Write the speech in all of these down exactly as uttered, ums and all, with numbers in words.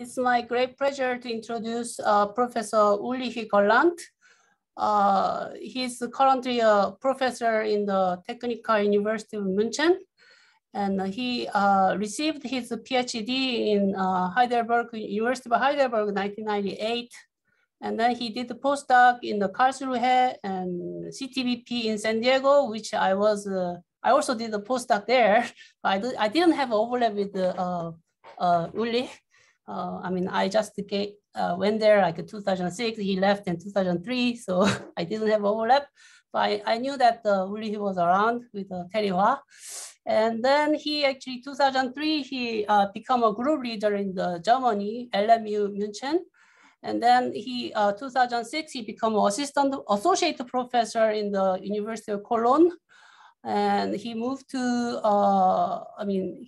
It's my great pleasure to introduce uh, Professor Ulrich Gerland. Uh, he's currently a professor in the Technical University of Munchen, and he uh, received his PhD in uh, Heidelberg, University of Heidelberg, nineteen ninety-eight. And then he did the postdoc in the Karlsruhe and C T B P in San Diego, which I was, uh, I also did the postdoc there, but I, did, I didn't have overlap with the, uh, uh, Ulrich. Uh, I mean, I just get, uh, went there like in two thousand six, he left in two thousand three, so I didn't have overlap. But I, I knew that uh, Ulrich was around with uh, Terry Hwa. And then he actually, two thousand three, he uh, became a group leader in the Germany, L M U München. And then he, uh, two thousand six, he became assistant associate professor in the University of Cologne. And he moved to, uh, I mean,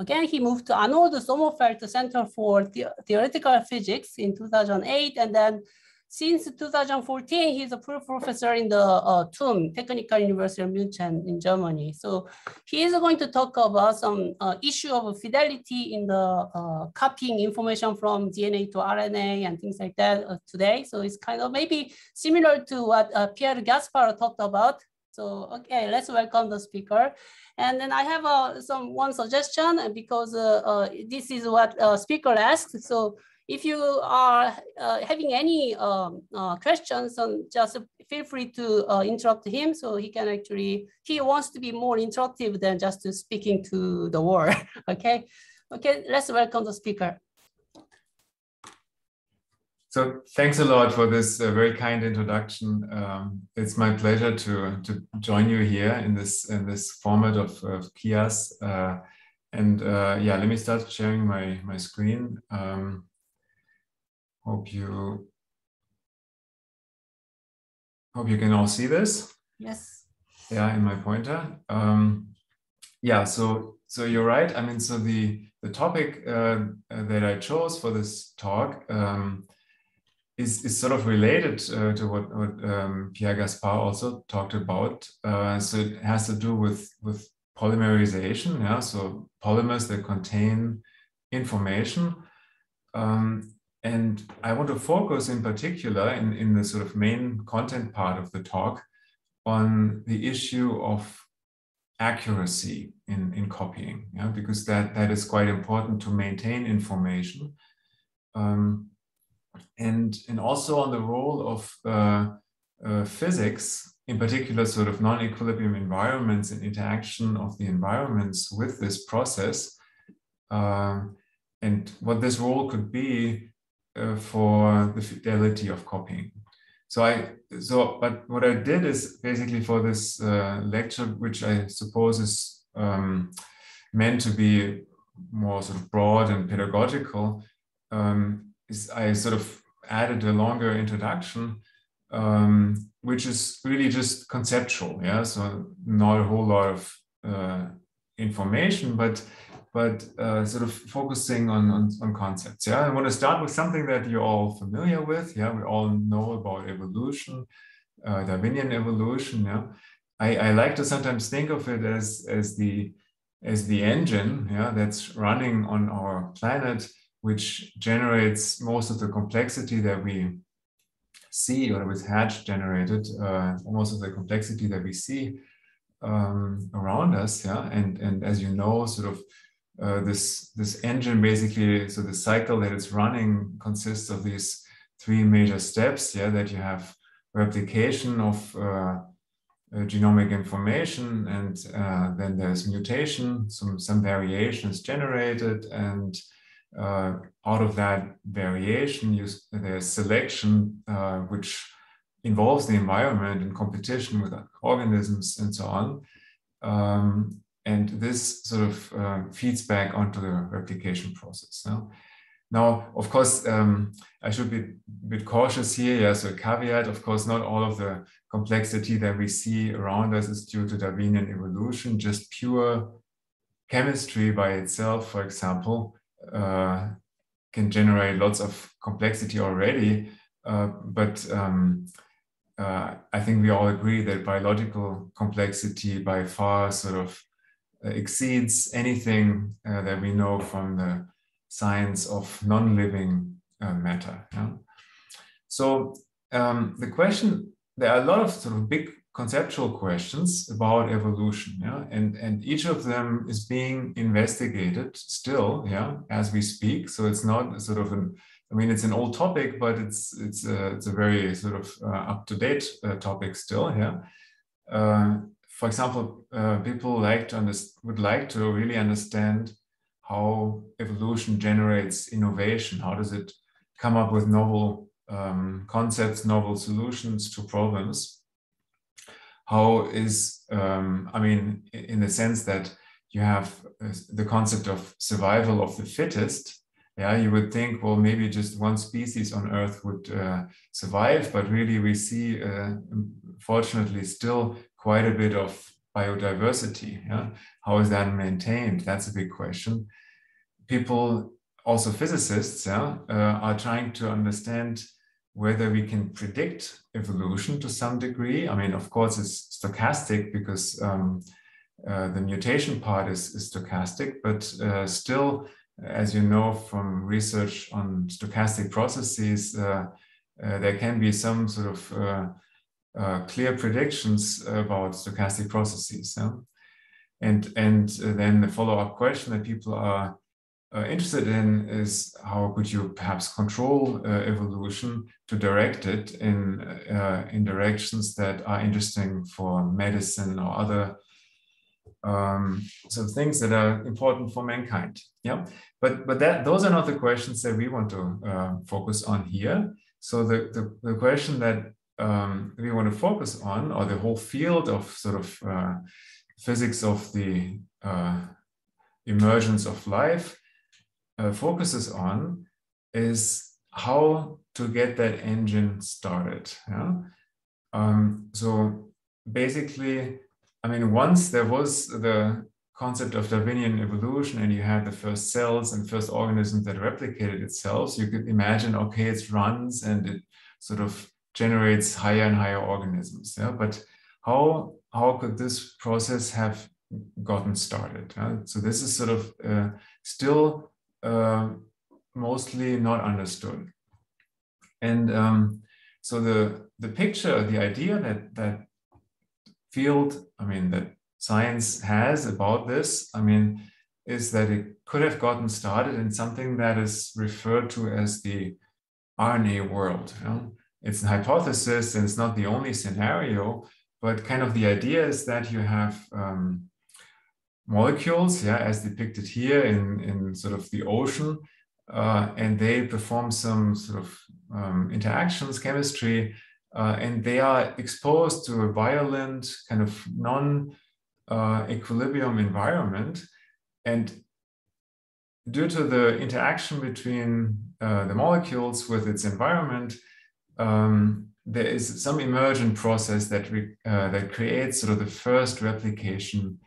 again, he moved to Arnold Sommerfeld Center for the Theoretical Physics in two thousand eight. And then since two thousand fourteen, he's a professor in the uh, T U M, Technical University of Munchen in Germany. So he is going to talk about some uh, issue of fidelity in the uh, copying information from D N A to R N A and things like that uh, today. So it's kind of maybe similar to what uh, Pierre Gaspard talked about. So, okay, let's welcome the speaker. And then I have uh, some one suggestion because uh, uh, this is what uh, speaker asked. So if you are uh, having any um, uh, questions, just feel free to uh, interrupt him so he can actually, he wants to be more interactive than just to speaking to the world, okay? Okay, let's welcome the speaker. So thanks a lot for this uh, very kind introduction. Um, it's my pleasure to, to join you here in this, in this format of, of Kias. Uh, and uh, yeah, let me start sharing my, my screen. Um, Hope you, hope you can all see this. Yes. Yeah, in my pointer. Um, yeah, so so you're right. I mean, so the the topic uh, that I chose for this talk um, is is sort of related uh, to what what um, Pierre Gaspard also talked about. Uh, so it has to do with with polymerization. Yeah, so polymers that contain information. Um, And I want to focus in particular in, in the sort of main content part of the talk on the issue of accuracy in, in copying, yeah? Because that, that is quite important to maintain information. Um, and, and also on the role of uh, uh, physics, in particular sort of non-equilibrium environments and interaction of the environments with this process, uh, and what this role could be Uh, for the fidelity of copying. So I so but what I did is basically for this uh, lecture, which I suppose is um, meant to be more sort of broad and pedagogical, um, is I sort of added a longer introduction, um, which is really just conceptual. Yeah, so not a whole lot of uh, information, but. But uh, sort of focusing on, on, on concepts. Yeah, I want to start with something that you're all familiar with. Yeah, we all know about evolution, uh, Darwinian evolution. Yeah, I, I like to sometimes think of it as as the as the engine. Yeah, that's running on our planet, which generates most of the complexity that we see, or with Hatch generated uh, most of the complexity that we see um, around us. Yeah, and and as you know, sort of. Uh, this this engine basically, so the cycle that it's running consists of these three major steps. Yeah, that you have replication of uh, uh, genomic information, and uh, then there's mutation. Some some variation is generated, and uh, out of that variation, you, there's selection, uh, which involves the environment and competition with organisms and so on. Um, And this sort of uh, feeds back onto the replication process. No? Now, of course, um, I should be a bit cautious here. Yeah, so a caveat, of course, not all of the complexity that we see around us is due to Darwinian evolution. Just pure chemistry by itself, for example, uh, can generate lots of complexity already. Uh, but um, uh, I think we all agree that biological complexity by far sort of exceeds anything uh, that we know from the science of non-living uh, matter. Yeah? So um, the question, there are a lot of sort of big conceptual questions about evolution, yeah? and, and each of them is being investigated still, yeah, as we speak. So it's not sort of an, I mean, it's an old topic, but it's, it's, a, it's a very sort of uh, up-to-date uh, topic still, yeah? Uh, for example, uh, people like to would like to really understand how evolution generates innovation. How does it come up with novel um, concepts, novel solutions to problems? How is, um, I mean, in the sense that you have the concept of survival of the fittest, yeah, you would think, well, maybe just one species on Earth would uh, survive, but really we see, uh, fortunately, still quite a bit of biodiversity. Yeah? How is that maintained? That's a big question. People, also physicists, yeah, uh, are trying to understand whether we can predict evolution to some degree. I mean, of course, it's stochastic because um, uh, the mutation part is, is stochastic, but uh, still, as you know from research on stochastic processes, uh, uh, there can be some sort of uh, uh, clear predictions about stochastic processes. Yeah? And, and then the follow-up question that people are uh, interested in is, how could you perhaps control uh, evolution to direct it in, uh, in directions that are interesting for medicine or other Um, so things that are important for mankind, yeah. But but that those are not the questions that we want to uh, focus on here. So the the, the question that um, we want to focus on, or the whole field of sort of uh, physics of the uh, emergence of life uh, focuses on, is how to get that engine started. Yeah. Um, so basically, I mean, once there was the concept of Darwinian evolution and you had the first cells and first organisms that replicated itself, so you could imagine, okay, it runs and it sort of generates higher and higher organisms. Yeah? But how, how could this process have gotten started? Huh? So this is sort of uh, still uh, mostly not understood. And um, so the, the picture, the idea that, that field, I mean, that science has about this, I mean, is that it could have gotten started in something that is referred to as the R N A world. You know? It's a hypothesis and it's not the only scenario, but kind of the idea is that you have um, molecules, yeah, as depicted here in, in sort of the ocean, uh, and they perform some sort of um, interactions, chemistry, Uh, and they are exposed to a violent kind of non-equilibrium uh, environment. And due to the interaction between uh, the molecules with its environment, um, there is some emergent process that, re uh, that creates sort of the first replication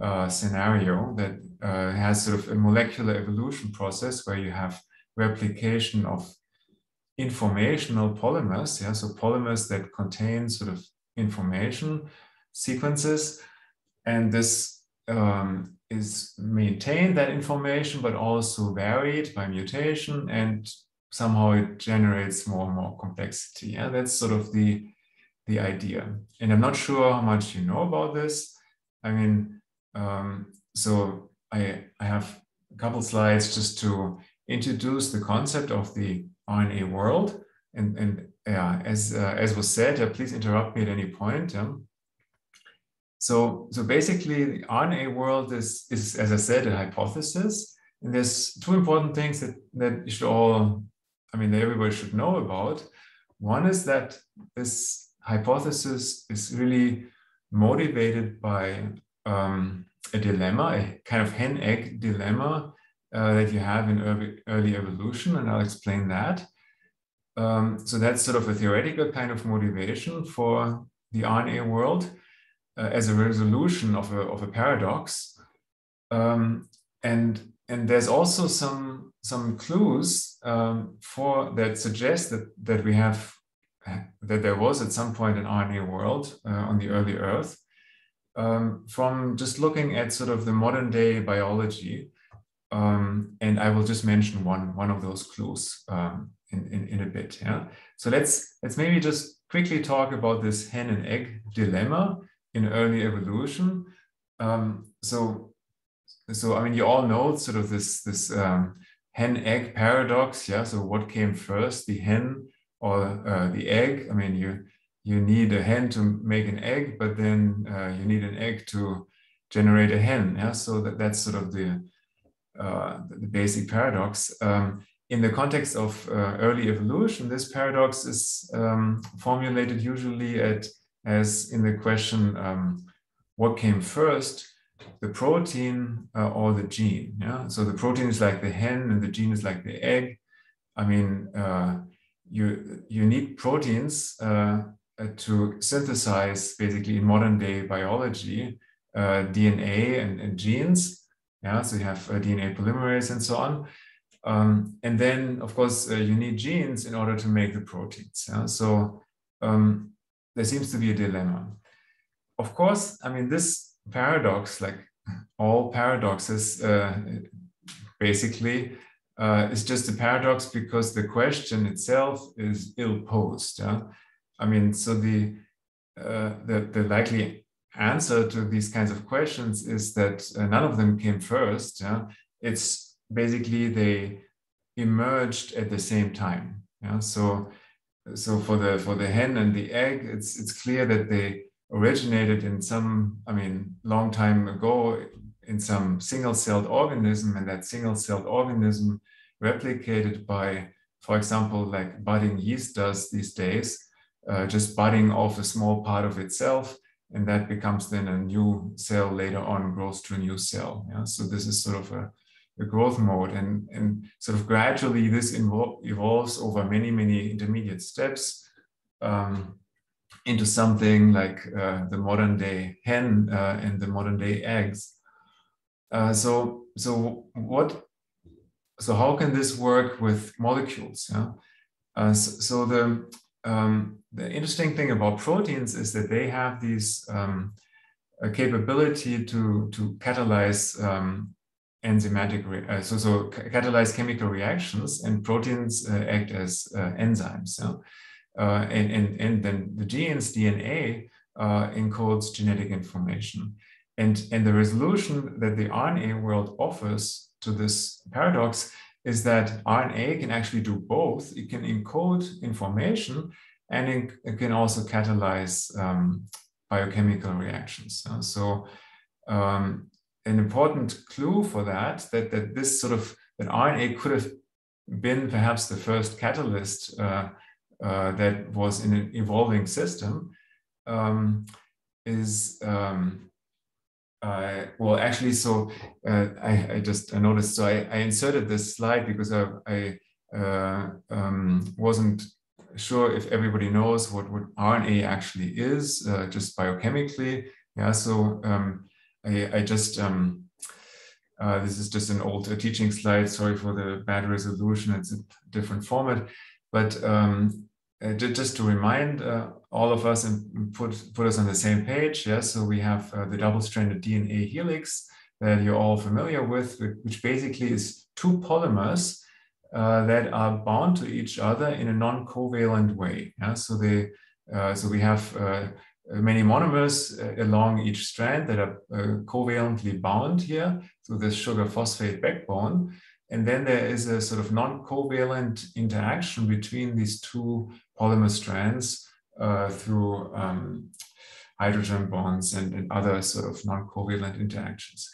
uh, scenario that uh, has sort of a molecular evolution process where you have replication of informational polymers, yeah, so polymers that contain sort of information sequences, and this um, is maintained, that information, but also varied by mutation, and somehow it generates more and more complexity. Yeah, that's sort of the the idea. And I'm not sure how much you know about this. I mean, um, so I I have a couple slides just to introduce the concept of the R N A world, and and yeah, as uh, as was said, uh, please interrupt me at any point. Um, so so basically, the R N A world is is as I said, a hypothesis, and there's two important things that that you should all, I mean, that everybody should know about. One is that this hypothesis is really motivated by um, a dilemma, a kind of hen-egg dilemma. Uh, that you have in early, early evolution, and I'll explain that. Um, so that's sort of a theoretical kind of motivation for the R N A world uh, as a resolution of a, of a paradox. Um, and, and there's also some, some clues um, for that suggest that, that we have, that there was at some point an R N A world uh, on the early Earth, um, from just looking at sort of the modern day biology. Um, and I will just mention one, one of those clues um, in, in, in a bit. Yeah. So let's, let's maybe just quickly talk about this hen and egg dilemma in early evolution. Um, so, so, I mean, you all know sort of this, this um, hen-egg paradox. Yeah. So what came first, the hen or uh, the egg? I mean, you, you need a hen to make an egg, but then uh, you need an egg to generate a hen. Yeah. So that, that's sort of the, Uh, the basic paradox. Um, in the context of uh, early evolution, this paradox is um, formulated usually at, as in the question, um, what came first, the protein uh, or the gene? Yeah? So the protein is like the hen and the gene is like the egg. I mean, uh, you, you need proteins uh, to synthesize, basically in modern day biology, uh, D N A and, and genes. Yeah, so you have uh, D N A polymerase and so on. Um, and then, of course, uh, you need genes in order to make the proteins. Yeah? So um, there seems to be a dilemma. Of course, I mean, this paradox, like all paradoxes, uh, basically, uh, is just a paradox because the question itself is ill-posed. Yeah? I mean, so the, uh, the, the likely answer to these kinds of questions is that uh, none of them came first. Yeah? It's basically they emerged at the same time. Yeah? So, so for the for the hen and the egg, it's it's clear that they originated in some, I mean, long time ago in some single-celled organism, and that single-celled organism replicated by, for example, like budding yeast does these days, uh, just budding off a small part of itself. And that becomes then a new cell later on, grows to a new cell. Yeah? So this is sort of a, a growth mode. And, and sort of gradually this evolves over many, many intermediate steps um, into something like uh, the modern day hen uh, and the modern day eggs. Uh, so, so, what, so how can this work with molecules? Yeah? Uh, so, so the... Um, the interesting thing about proteins is that they have these um, a capability to to catalyze um, enzymatic re uh, so so catalyze chemical reactions, and proteins uh, act as uh, enzymes. So, uh, and and and then the genes D N A uh, encodes genetic information, and and the resolution that the R N A world offers to this paradox is that R N A can actually do both. It can encode information, and it can also catalyze um, biochemical reactions. Uh, so um, an important clue for that, that, that this sort of, that R N A could have been perhaps the first catalyst uh, uh, that was in an evolving system um, is, um, Uh, well, actually, so uh, I, I just I noticed, so I, I inserted this slide because I, I uh, um, wasn't sure if everybody knows what, what R N A actually is, uh, just biochemically. Yeah, so um, I, I just, um, uh, this is just an old uh, teaching slide, sorry for the bad resolution, it's a different format, but um, uh, just to remind uh, all of us and put, put us on the same page. Yeah? So we have uh, the double-stranded D N A helix that you're all familiar with, which basically is two polymers uh, that are bound to each other in a non-covalent way. Yeah? So, they, uh, so we have uh, many monomers uh, along each strand that are uh, covalently bound here through this sugar phosphate backbone. And then there is a sort of non-covalent interaction between these two polymer strands Uh, through um, hydrogen bonds and, and other sort of non-covalent interactions.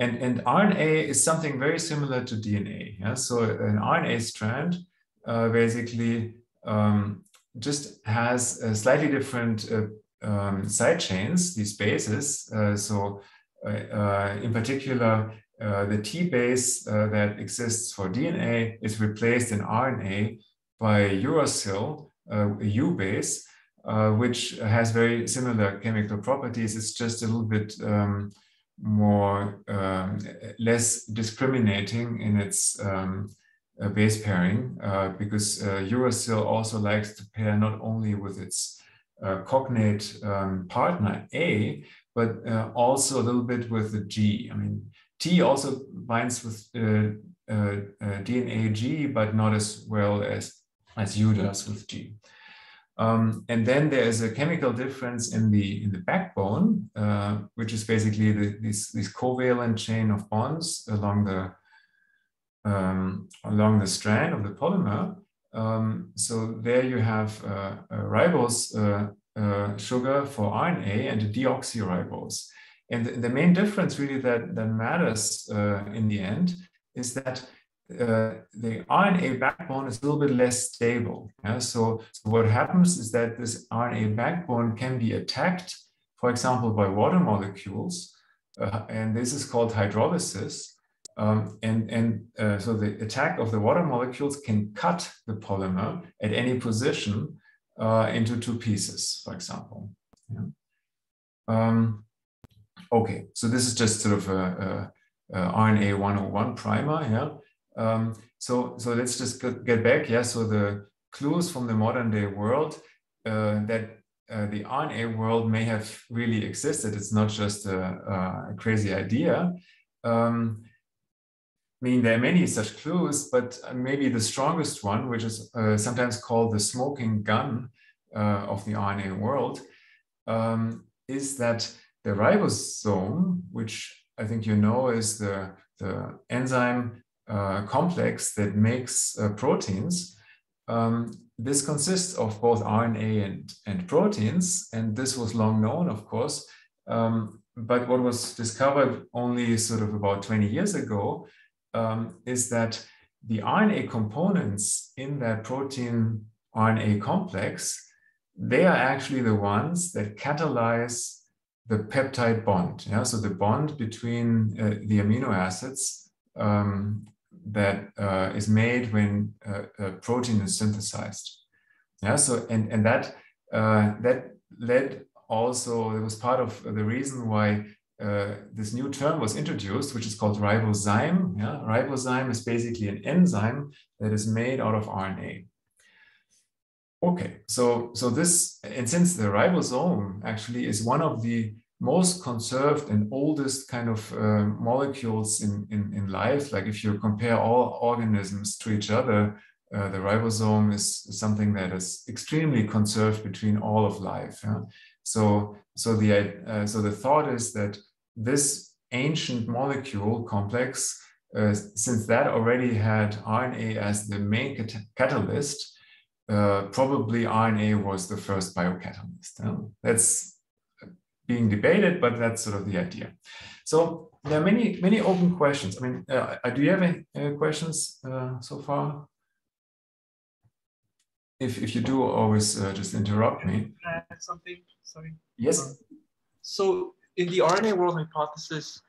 And, and R N A is something very similar to D N A. Yeah? So an R N A strand uh, basically um, just has a slightly different uh, um, side chains, these bases. Uh, so uh, uh, in particular, uh, the T base uh, that exists for D N A is replaced in R N A by uracil, uh, a U base, Uh, which has very similar chemical properties. It's just a little bit um, more, um, less discriminating in its um, uh, base pairing, uh, because uh, uracil also likes to pair not only with its uh, cognate um, partner A, but uh, also a little bit with the G. I mean, T also binds with uh, uh, uh, D N A G, but not as well as, as U does with G. Um, and then there is a chemical difference in the in the backbone, uh, which is basically the, this this covalent chain of bonds along the um, along the strand of the polymer. Um, so there you have uh, a ribose uh, uh, sugar for R N A and a deoxyribose. And the, the main difference really that that matters uh, in the end is that Uh, the R N A backbone is a little bit less stable. Yeah? So, so what happens is that this R N A backbone can be attacked, for example, by water molecules, uh, and this is called hydrolysis. Um, and and uh, so the attack of the water molecules can cut the polymer at any position uh, into two pieces, for example. Yeah? Um, okay, so this is just sort of a, a, a R N A one oh one primer here. Yeah? Um, so, so let's just get back. Yeah, so the clues from the modern day world uh, that uh, the R N A world may have really existed. It's not just a, a crazy idea. Um, I mean, there are many such clues, but maybe the strongest one, which is uh, sometimes called the smoking gun uh, of the R N A world, um, is that the ribosome, which I think you know is the, the enzyme Uh, complex that makes uh, proteins. Um, this consists of both R N A and, and proteins, and this was long known, of course, um, but what was discovered only sort of about twenty years ago um, is that the R N A components in that protein R N A complex, they are actually the ones that catalyze the peptide bond. Yeah? So the bond between uh, the amino acids um, that uh, is made when uh, a protein is synthesized. Yeah, so and, and that uh, that led also, it was part of the reason why uh, this new term was introduced, which is called ribozyme. Yeah? Ribozyme is basically an enzyme that is made out of R N A. Okay, so, so this, and since the ribosome actually is one of the most conserved and oldest kind of uh, molecules in, in, in life. Like if you compare all organisms to each other, uh, the ribosome is something that is extremely conserved between all of life. Yeah? So, so, the, uh, so the thought is that this ancient molecule complex, uh, since that already had R N A as the main cat catalyst, uh, probably R N A was the first biocatalyst. Yeah? That's being debated, but that's sort of the idea. So there are many, many open questions. I mean, uh, do you have any uh, questions uh, so far? If, if you do, always uh, just interrupt me. Can I add something? Sorry. Yes. So in the R N A world hypothesis,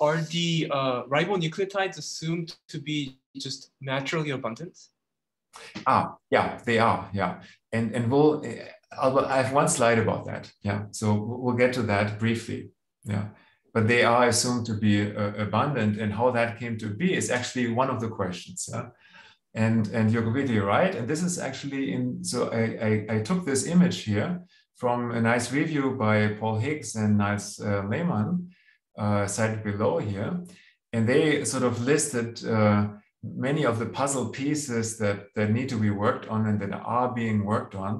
are the uh, ribonucleotides assumed to be just naturally abundant? Ah, yeah, they are. Yeah, and and we'll. Uh, I'll, I have one slide about that. Yeah, so we'll get to that briefly. Yeah, but they are assumed to be uh, abundant, and how that came to be is actually one of the questions. Yeah? And and you're completely right. And this is actually in. So I I, I took this image here from a nice review by Paul Higgs and Niles uh, Lehman, uh, cited below here, and they sort of listed Uh, many of the puzzle pieces that, that need to be worked on and that are being worked on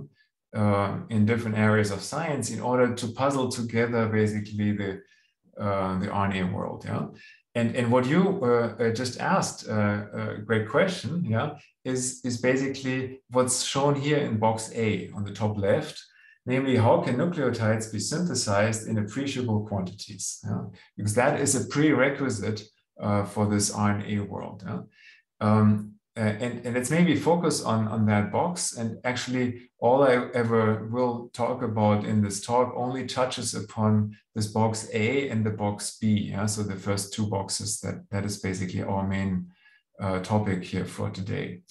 uh, in different areas of science in order to puzzle together basically the, uh, the R N A world. Yeah? And, and what you uh, just asked, uh, a great question, yeah, is, is basically what's shown here in box A on the top left, namely how can nucleotides be synthesized in appreciable quantities? Yeah? Because that is a prerequisite uh, for this R N A world. Yeah? Um, and, and let's maybe focus on, on that box. And actually, all I ever will talk about in this talk only touches upon this box A and the box B. Yeah? So the first two boxes, that, that is basically our main uh, topic here for today.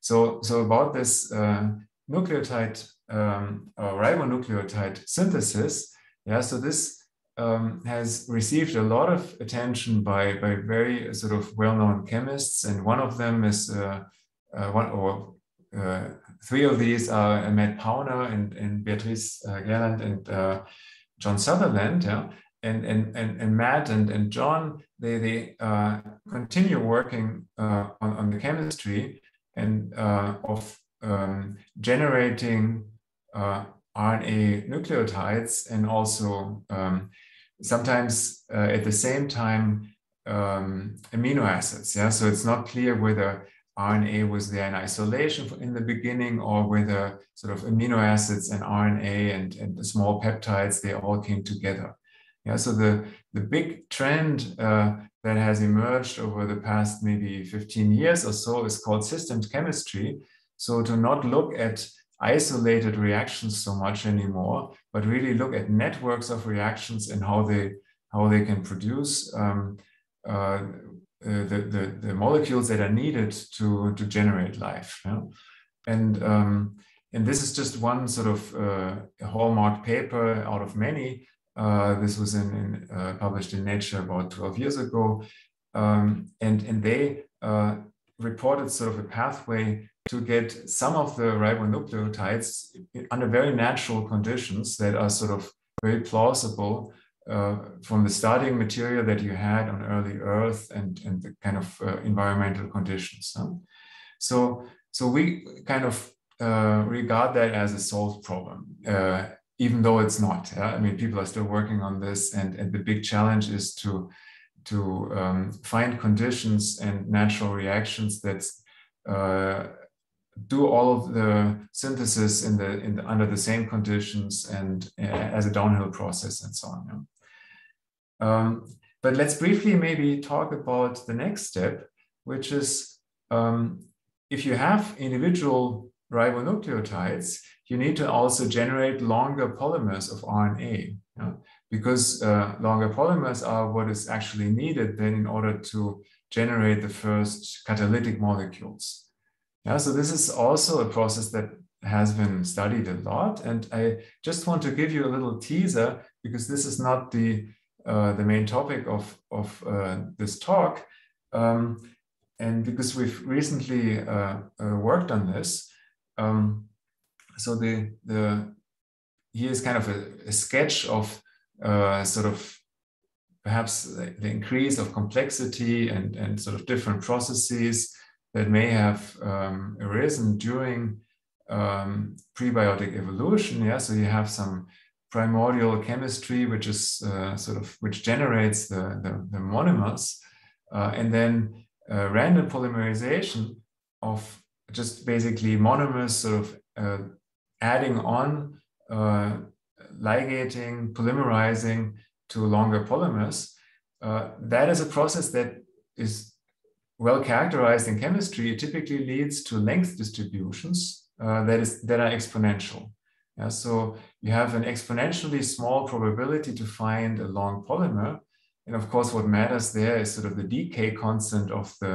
So, so about this uh, nucleotide um, or ribonucleotide synthesis, yeah, so this Um, has received a lot of attention by, by very sort of well-known chemists. And one of them is, uh, uh, one or uh, three of these are Matt Powner and, and Beatrice uh, Gerland and uh, John Sutherland. Yeah? and and and, and Matt and, and John, they they uh, continue working uh, on, on the chemistry and uh, of um, generating uh, R N A nucleotides, and also um, sometimes uh, at the same time um, amino acids. Yeah, so it's not clear whether R N A was there in isolation in the beginning, or whether sort of amino acids and R N A and, and the small peptides, they all came together. Yeah, so the, the big trend uh, that has emerged over the past maybe fifteen years or so is called systems chemistry. So to not look at isolated reactions so much anymore, but really look at networks of reactions and how they, how they can produce um, uh, Uh, the, the, the molecules that are needed to, to generate life. Yeah? And, um, and this is just one sort of uh, hallmark paper out of many. Uh, this was in, in, uh, published in Nature about twelve years ago. Um, and, and they uh, reported sort of a pathway to get some of the ribonucleotides under very natural conditions that are sort of very plausible, Uh, from the starting material that you had on early Earth and, and the kind of uh, environmental conditions. Huh? So, so we kind of uh, regard that as a solved problem, uh, even though it's not. Yeah? I mean, people are still working on this, and, and the big challenge is to, to um, find conditions and natural reactions that uh, do all of the synthesis in the, in the, under the same conditions and uh, as a downhill process and so on. Yeah? Um, but let's briefly maybe talk about the next step, which is um, if you have individual ribonucleotides, you need to also generate longer polymers of R N A, yeah? Because uh, longer polymers are what is actually needed then in order to generate the first catalytic molecules. Yeah, so this is also a process that has been studied a lot, and I just want to give you a little teaser, because this is not the Uh, the main topic of, of uh, this talk. Um, and because we've recently uh, uh, worked on this, um, so the, the, here's kind of a, a sketch of uh, sort of perhaps the increase of complexity and, and sort of different processes that may have um, arisen during um, prebiotic evolution. Yeah, so you have some primordial chemistry, which is uh, sort of which generates the, the, the monomers, uh, and then uh, random polymerization of just basically monomers sort of uh, adding on, uh, ligating, polymerizing to longer polymers. Uh, that is a process that is well characterized in chemistry. It typically leads to length distributions uh, that is that are exponential. Yeah, so you have an exponentially small probability to find a long polymer, and of course, what matters there is sort of the decay constant of the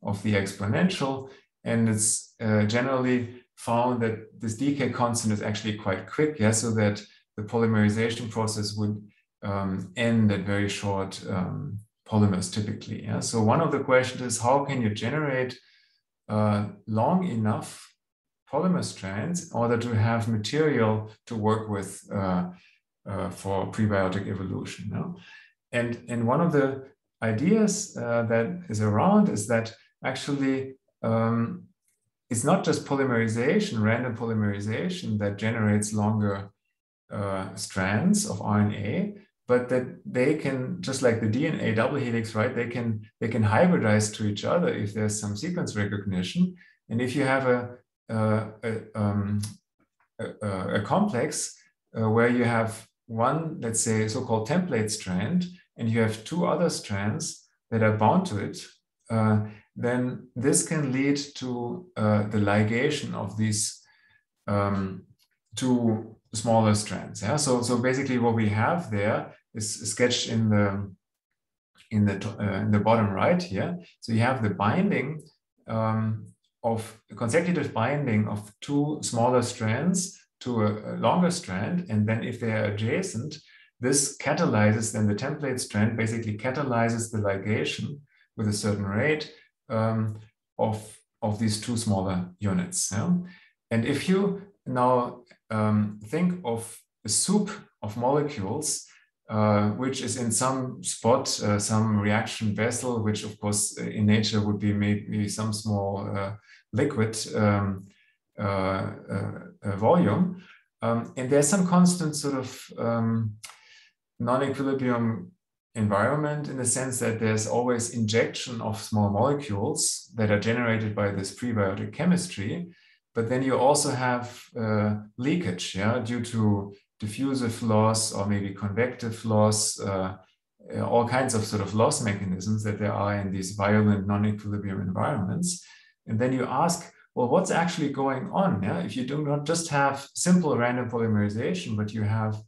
of the exponential, and it's uh, generally found that this decay constant is actually quite quick. Yeah, so that the polymerization process would um, end at very short um, polymers typically. Yeah, so one of the questions is how can you generate uh, long enough polymer strands in order to have material to work with uh, uh, for prebiotic evolution. No? And, and one of the ideas uh, that is around is that actually um, it's not just polymerization, random polymerization that generates longer uh, strands of R N A, but that they can, just like the D N A double helix, right? They can, they can hybridize to each other if there's some sequence recognition. And if you have a Uh, a, um, a, a complex uh, where you have one, let's say, so-called template strand, and you have two other strands that are bound to it, uh, then this can lead to uh, the ligation of these um, two smaller strands. Yeah, so so basically what we have there is sketched in the in the uh, in the bottom right here. So you have the binding. Um, of consecutive binding of two smaller strands to a longer strand. And then if they are adjacent, this catalyzes, then the template strand basically catalyzes the ligation with a certain rate um, of, of these two smaller units. Yeah? And if you now um, think of a soup of molecules uh, which is in some spot, uh, some reaction vessel, which of course in nature would be maybe some small uh, liquid um, uh, uh, uh, volume. Um, and there's some constant sort of um, non-equilibrium environment, in the sense that there's always injection of small molecules that are generated by this prebiotic chemistry, but then you also have uh, leakage, yeah, due to diffusive loss or maybe convective loss, uh, all kinds of sort of loss mechanisms that there are in these violent non-equilibrium environments. And then you ask, well, what's actually going on? Yeah? If you do not just have simple random polymerization, but you have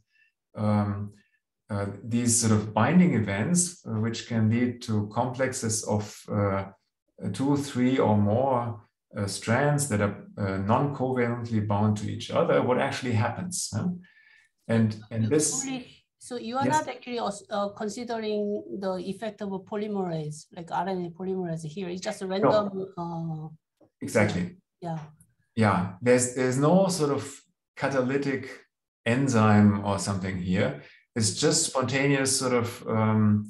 um, Uh, these sort of binding events, uh, which can lead to complexes of uh, two, three or more uh, strands that are uh, non-covalently bound to each other, what actually happens? Huh? And, and this... So you are yes. not actually uh, considering the effect of a polymerase, like R N A polymerase here. It's just a random... No. Uh, exactly. Yeah. Yeah. There's, there's no sort of catalytic enzyme or something here. It's just spontaneous sort of, um,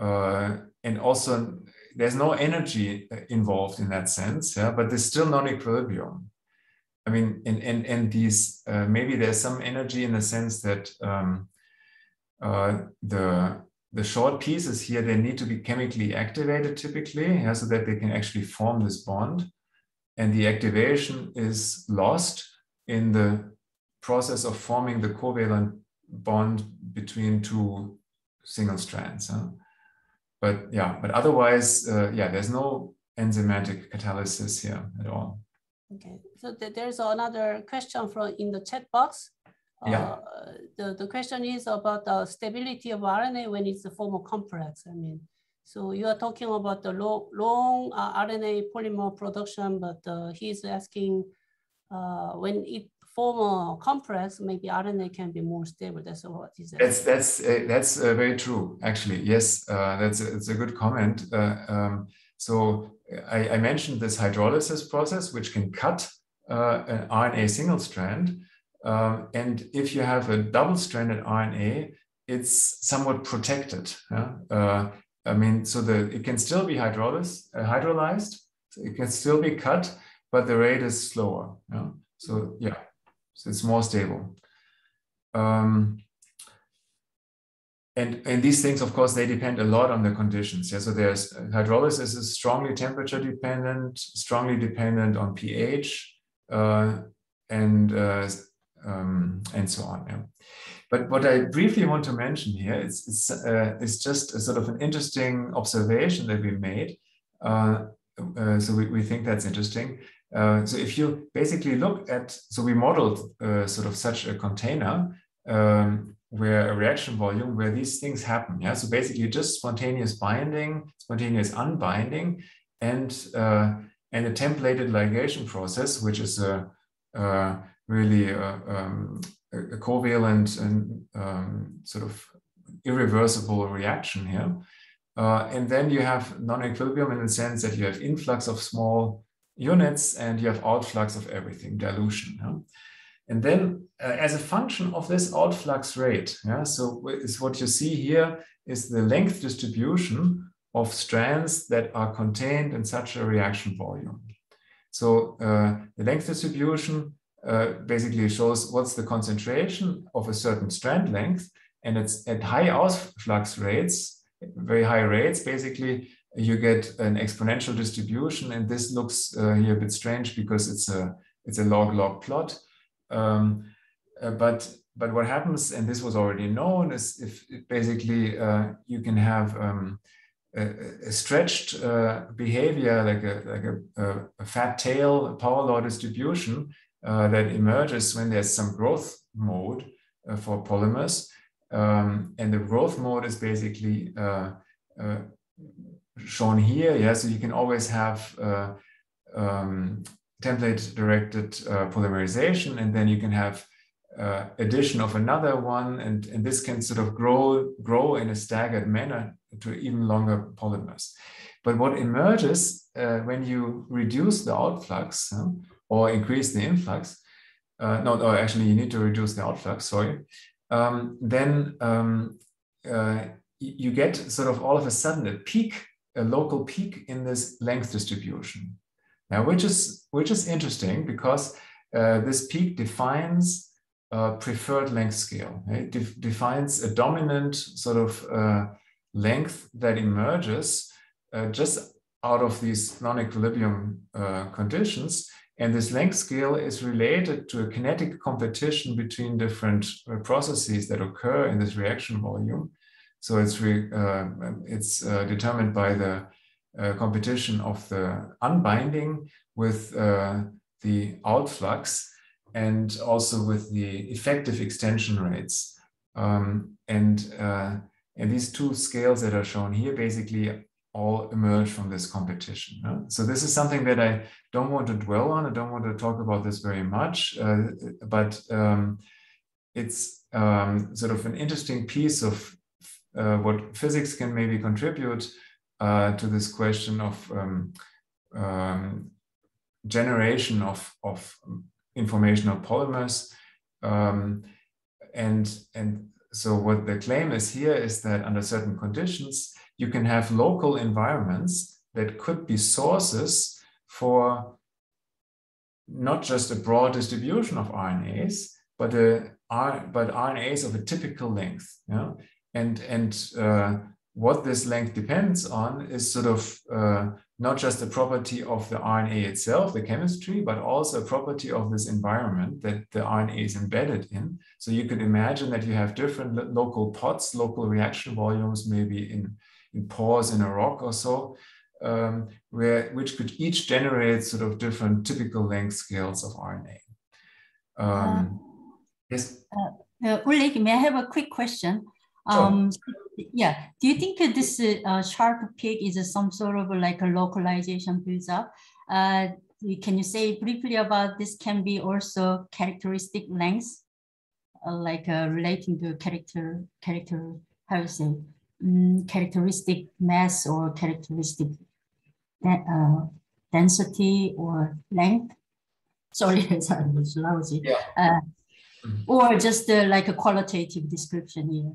uh, and also there's no energy involved in that sense, yeah? But there's still non-equilibrium. I mean, and, and, and these, uh, maybe there's some energy in the sense that um, uh, the, the short pieces here, they need to be chemically activated typically, yeah? So that they can actually form this bond. And the activation is lost in the process of forming the covalent bond between two single strands, huh? But yeah, but otherwise, uh, yeah, there's no enzymatic catalysis here at all. Okay, so th there's another question from in the chat box. Uh, yeah. The, the question is about the stability of R N A when it's a form of complex. I mean, so you are talking about the long, long uh, R N A polymer production, but uh, he's asking uh, when it formal complex, maybe R N A can be more stable. That's what he said. That's that's uh, that's uh, very true, actually. Yes, uh, that's a, it's a good comment. Uh, um, so I, I mentioned this hydrolysis process, which can cut uh, an R N A single strand, uh, and if you have a double-stranded R N A, it's somewhat protected. Yeah? Uh, I mean, so the it can still be hydrolyzed, uh, hydrolyzed. So it can still be cut, but the rate is slower. Yeah? So yeah. So it's more stable. Um, and, and these things, of course, they depend a lot on the conditions. Yeah? So there's hydrolysis is strongly temperature dependent, strongly dependent on pH, uh, and, uh, um, and so on. Yeah? But what I briefly want to mention here is, is, uh, is just a sort of an interesting observation that we made. Uh, uh, so we, we think that's interesting. Uh, so if you basically look at, so we modeled uh, sort of such a container um, where a reaction volume where these things happen. Yeah, so basically just spontaneous binding, spontaneous unbinding, and uh, and a templated ligation process, which is a, a really a, um, a covalent and um, sort of irreversible reaction here. Uh, and then you have non-equilibrium in the sense that you have influx of small units and you have outflux of everything, dilution. Yeah? And then uh, as a function of this outflux rate, yeah, so is what you see here is the length distribution of strands that are contained in such a reaction volume. So uh, the length distribution uh, basically shows what's the concentration of a certain strand length, and it's at high outflux rates, very high rates basically, you get an exponential distribution, and this looks uh, here a bit strange because it's a it's a log log plot. Um, uh, but but what happens, and this was already known, is if it basically uh, you can have um, a, a stretched uh, behavior like a like a, a fat tail a power law distribution uh, that emerges when there's some growth mode uh, for polymers, um, and the growth mode is basically uh, uh, shown here, yeah. So you can always have uh, um, template-directed uh, polymerization, and then you can have uh, addition of another one, and, and this can sort of grow, grow in a staggered manner to even longer polymers. But what emerges uh, when you reduce the outflux huh, or increase the influx, uh, no, no, actually you need to reduce the outflux, sorry, um, then um, uh, you get sort of all of a sudden a peak, a local peak in this length distribution. Now, which is, which is interesting because uh, this peak defines a preferred length scale. It de defines a dominant sort of uh, length that emerges uh, just out of these non-equilibrium uh, conditions. And this length scale is related to a kinetic competition between different uh, processes that occur in this reaction volume. So it's, re uh, it's uh, determined by the uh, competition of the unbinding with uh, the outflux and also with the effective extension rates. Um, and, uh, and these two scales that are shown here basically all emerge from this competition. No? So this is something that I don't want to dwell on. I don't want to talk about this very much, uh, but um, it's um, sort of an interesting piece of uh, what physics can maybe contribute uh, to this question of um, um, generation of, of informational polymers. Um, and, and so what the claim is here is that under certain conditions, you can have local environments that could be sources for not just a broad distribution of R N As, but a, but R N As of a typical length. You know? And, and uh, what this length depends on is sort of uh, not just the property of the R N A itself, the chemistry, but also a property of this environment that the R N A is embedded in. So you could imagine that you have different local pots, local reaction volumes, maybe in in pores in a rock or so, um, where which could each generate sort of different typical length scales of R N A. Um, uh, yes. Uh, uh, Ulrich, may I have a quick question? Um, sure. Yeah. Do you think this uh, sharp peak is uh, some sort of like a localization builds up? Uh, can you say briefly about this? Can be also characteristic lengths, uh, like uh, relating to character character how you say? Mm, characteristic mass or characteristic de uh, density or length. Sorry, I'm lousy. Yeah. Uh, or just uh, like a qualitative description here.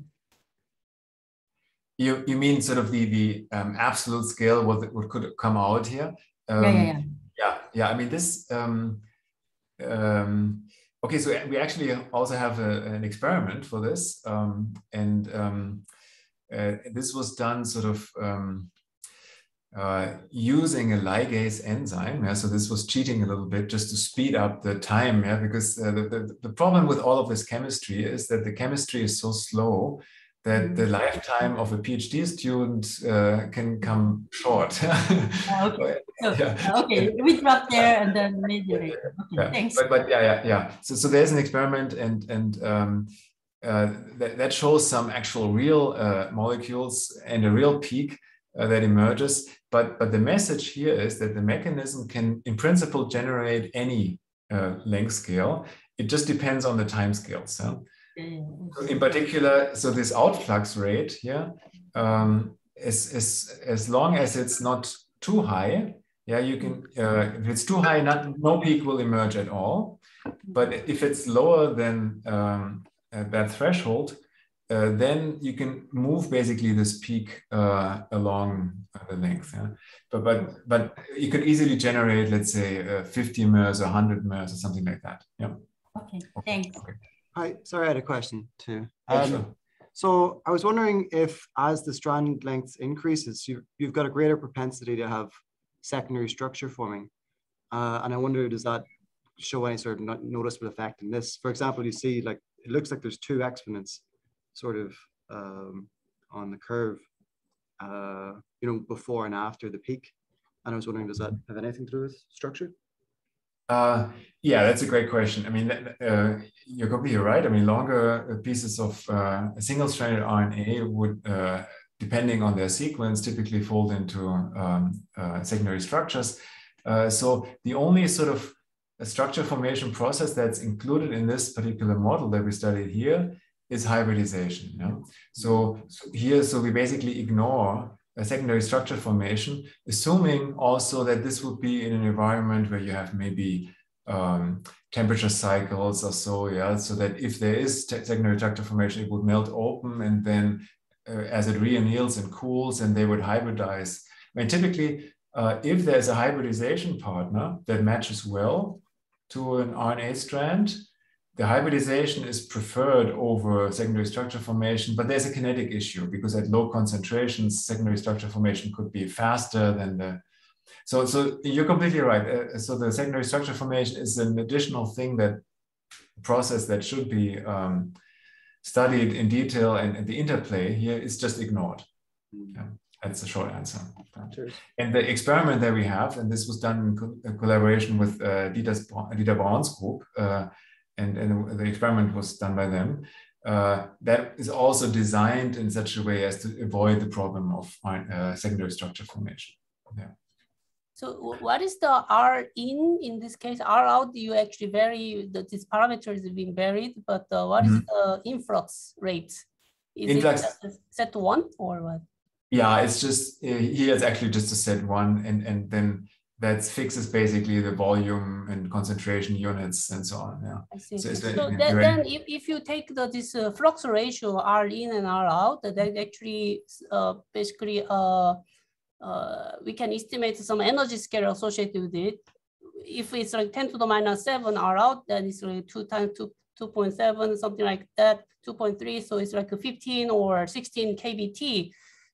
You you mean sort of the the um, absolute scale? What what could come out here? Um, yeah, yeah, yeah, yeah, yeah. I mean this. Um, um, okay, so we actually also have a, an experiment for this, um, and. Um, Uh, this was done sort of um, uh, using a ligase enzyme. Yeah? So this was cheating a little bit just to speed up the time, yeah? Because uh, the, the, the problem with all of this chemistry is that the chemistry is so slow that the lifetime of a PhD student uh, can come short. Okay, yeah. Okay. We drop there and then immediately. Okay, yeah. Thanks. But, but yeah, yeah, yeah. So, so there's an experiment and, and um, Uh, that, that shows some actual real uh, molecules and a real peak uh, that emerges. But, but the message here is that the mechanism can, in principle, generate any uh, length scale. It just depends on the time scales. Huh? So in particular, so this outflux rate here, um, is, is, as long as it's not too high, yeah, you can, uh, if it's too high, not, no peak will emerge at all. But if it's lower than, um, at that threshold, uh, then you can move basically this peak uh, along the length. Yeah? But, but, but you could easily generate, let's say, uh, fifty mers or one hundred mers or something like that. Yeah. Okay, thanks. Okay. Hi, sorry, I had a question too. Um, sure. So I was wondering if as the strand length increases, you, you've got a greater propensity to have secondary structure forming. Uh, and I wonder, does that show any sort of noticeable effect in this? For example, you see like, it looks like there's two exponents sort of um, on the curve, uh, you know, before and after the peak. And I was wondering, does that have anything to do with structure? Uh, yeah, that's a great question. I mean, uh, you're completely right. I mean, longer pieces of uh, a single-stranded R N A would, uh, depending on their sequence, typically fold into um, uh, secondary structures. Uh, so the only sort of a structure formation process that's included in this particular model that we studied here is hybridization. You know? So, so here, so we basically ignore a secondary structure formation, assuming also that this would be in an environment where you have maybe um, temperature cycles or so, yeah. So that if there is secondary structure formation, it would melt open and then uh, as it reanneals and cools, and they would hybridize. I mean, typically, uh, if there's a hybridization partner that matches well to an R N A strand, the hybridization is preferred over secondary structure formation, but there's a kinetic issue because at low concentrations, secondary structure formation could be faster than the. So, so you're completely right. Uh, so the secondary structure formation is an additional thing, that process that should be um, studied in detail, and, and the interplay here is just ignored. Yeah, that's the short answer. And the experiment that we have, and this was done in collaboration with uh, Dieter Braun's group, uh, and, and the experiment was done by them, uh, that is also designed in such a way as to avoid the problem of uh, secondary structure formation. Yeah. So what is the R in, in this case, R out, you actually vary, the, this parameter is being varied, but uh, what mm-hmm. is the influx rate? Is influx. It set to one or what? Yeah, it's just, here it's actually just a set one, and, and then that fixes basically the volume and concentration units and so on. Yeah. I see. So, it's so very, then, then if, if you take the, this uh, flux ratio R in and R out, that actually uh, basically, uh, Uh, we can estimate some energy scale associated with it. If it's like ten to the minus seven R out, then it's like two times two, two point seven, something like that, two point three. So it's like a fifteen or sixteen K B T.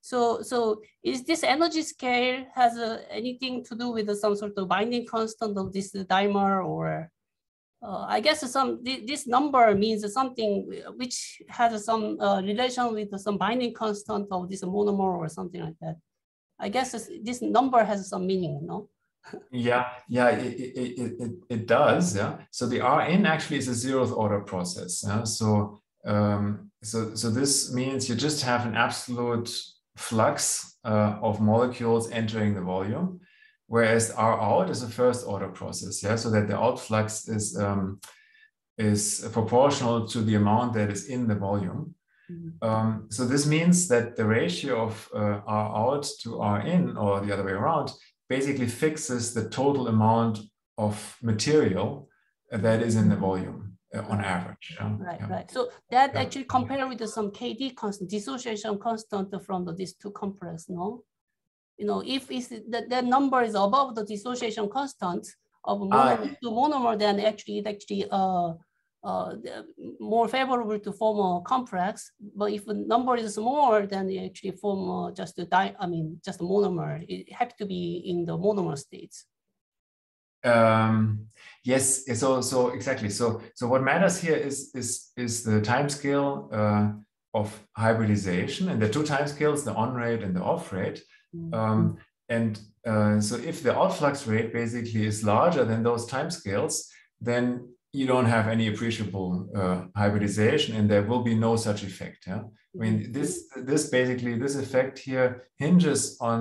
So, so is this energy scale has uh, anything to do with some sort of binding constant of this dimer, or uh, I guess some th this number means something which has some uh, relation with some binding constant of this monomer or something like that. I guess this, this number has some meaning, no? yeah, yeah, it, it, it, it does. Yeah. So the R N actually is a zeroth order process. Yeah? So, um, so, so this means you just have an absolute flux uh, of molecules entering the volume, whereas R out is a first order process. Yeah. So that the out flux is um, is proportional to the amount that is in the volume. Um, so this means that the ratio of uh, R out to R in, or the other way around, basically fixes the total amount of material that is in the volume uh, on average. Yeah? Right, yeah. right. So that yeah. actually compared with some K D constant, dissociation constant from the, these two components, no? You know, if it's the, the number is above the dissociation constant of monomer, uh, to monomer, then actually it actually uh, Uh, more favorable to form a complex, but if the number is smaller, then you actually form uh, just a di I mean, just a monomer. It has to be in the monomer states. Um, yes. So, so exactly. So, so what matters here is is is the time scale uh, of hybridization, and the two time scales, the on rate and the off rate. Mm-hmm. um, and uh, so, if the outflux rate basically is larger than those time scales, then you don't have any appreciable uh, hybridization, and there will be no such effect. Yeah? I mean, this this basically, this effect here hinges on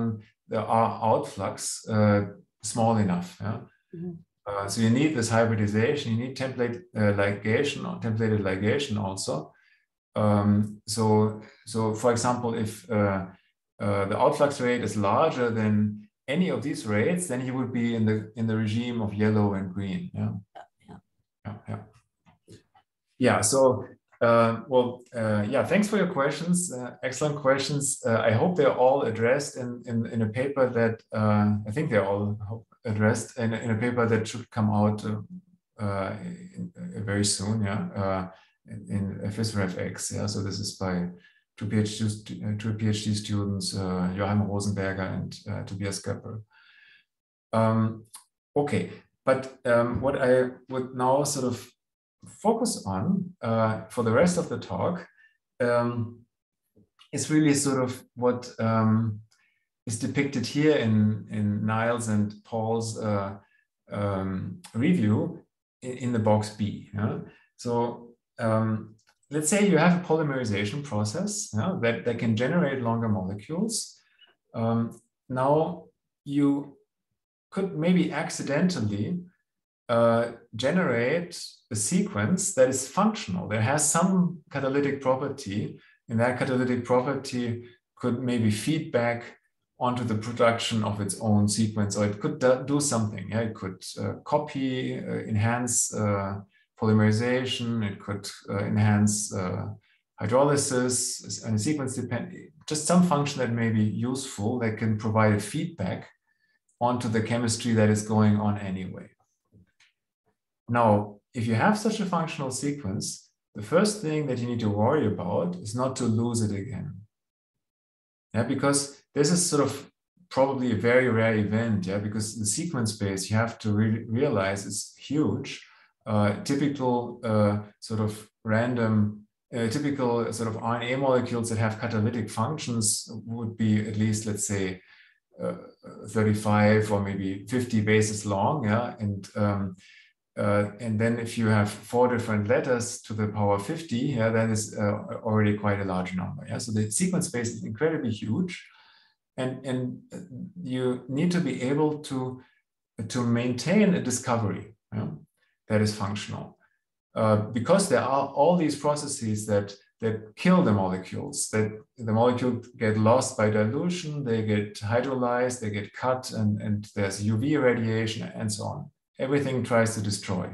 the R outflux uh, small enough. Yeah? Mm-hmm. uh, so you need this hybridization, you need template uh, ligation, or templated ligation also. Um, so, so for example, if uh, uh, the outflux rate is larger than any of these rates, then you would be in the, in the regime of yellow and green. Yeah? Yeah. Yeah. So, uh, well, uh, yeah. Thanks for your questions. Uh, excellent questions. Uh, I hope they're all addressed in in, in a paper that uh, I think they're all addressed in, in a paper that should come out uh, uh, in, uh, very soon. Yeah. Uh, in, in FISRefX. Yeah. So this is by two PhD two PhD students, uh, Johann Rosenberger and uh, Tobias Koeppel. Um, okay. But um, what I would now sort of focus on uh, for the rest of the talk um, is really sort of what um, is depicted here in, in Niles and Paul's uh, um, review in, in the box B. Yeah? So um, let's say you have a polymerization process yeah, that, that can generate longer molecules. Um, now you could maybe accidentally uh, generate a sequence that is functional, that has some catalytic property, and that catalytic property could maybe feed back onto the production of its own sequence, or it could do something. Yeah? It could uh, copy, uh, enhance uh, polymerization, it could uh, enhance uh, hydrolysis, is on sequence dependent, just some function that may be useful that can provide a feedback onto the chemistry that is going on anyway. Now, if you have such a functional sequence, the first thing that you need to worry about is not to lose it again. Yeah, because this is sort of probably a very rare event, yeah, because the sequence space, you have to re realize it's huge. Uh, typical uh, sort of random, uh, typical sort of R N A molecules that have catalytic functions would be at least, let's say, uh, thirty-five or maybe fifty bases long, yeah, and um, Uh, and then if you have four different letters to the power fifty, yeah, that is uh, already quite a large number. Yeah? So the sequence space is incredibly huge. And, and you need to be able to, to maintain a discovery, yeah, that is functional. Uh, because there are all these processes that, that kill the molecules, that the molecules get lost by dilution, they get hydrolyzed, they get cut, and, and there's U V radiation and so on. Everything tries to destroy.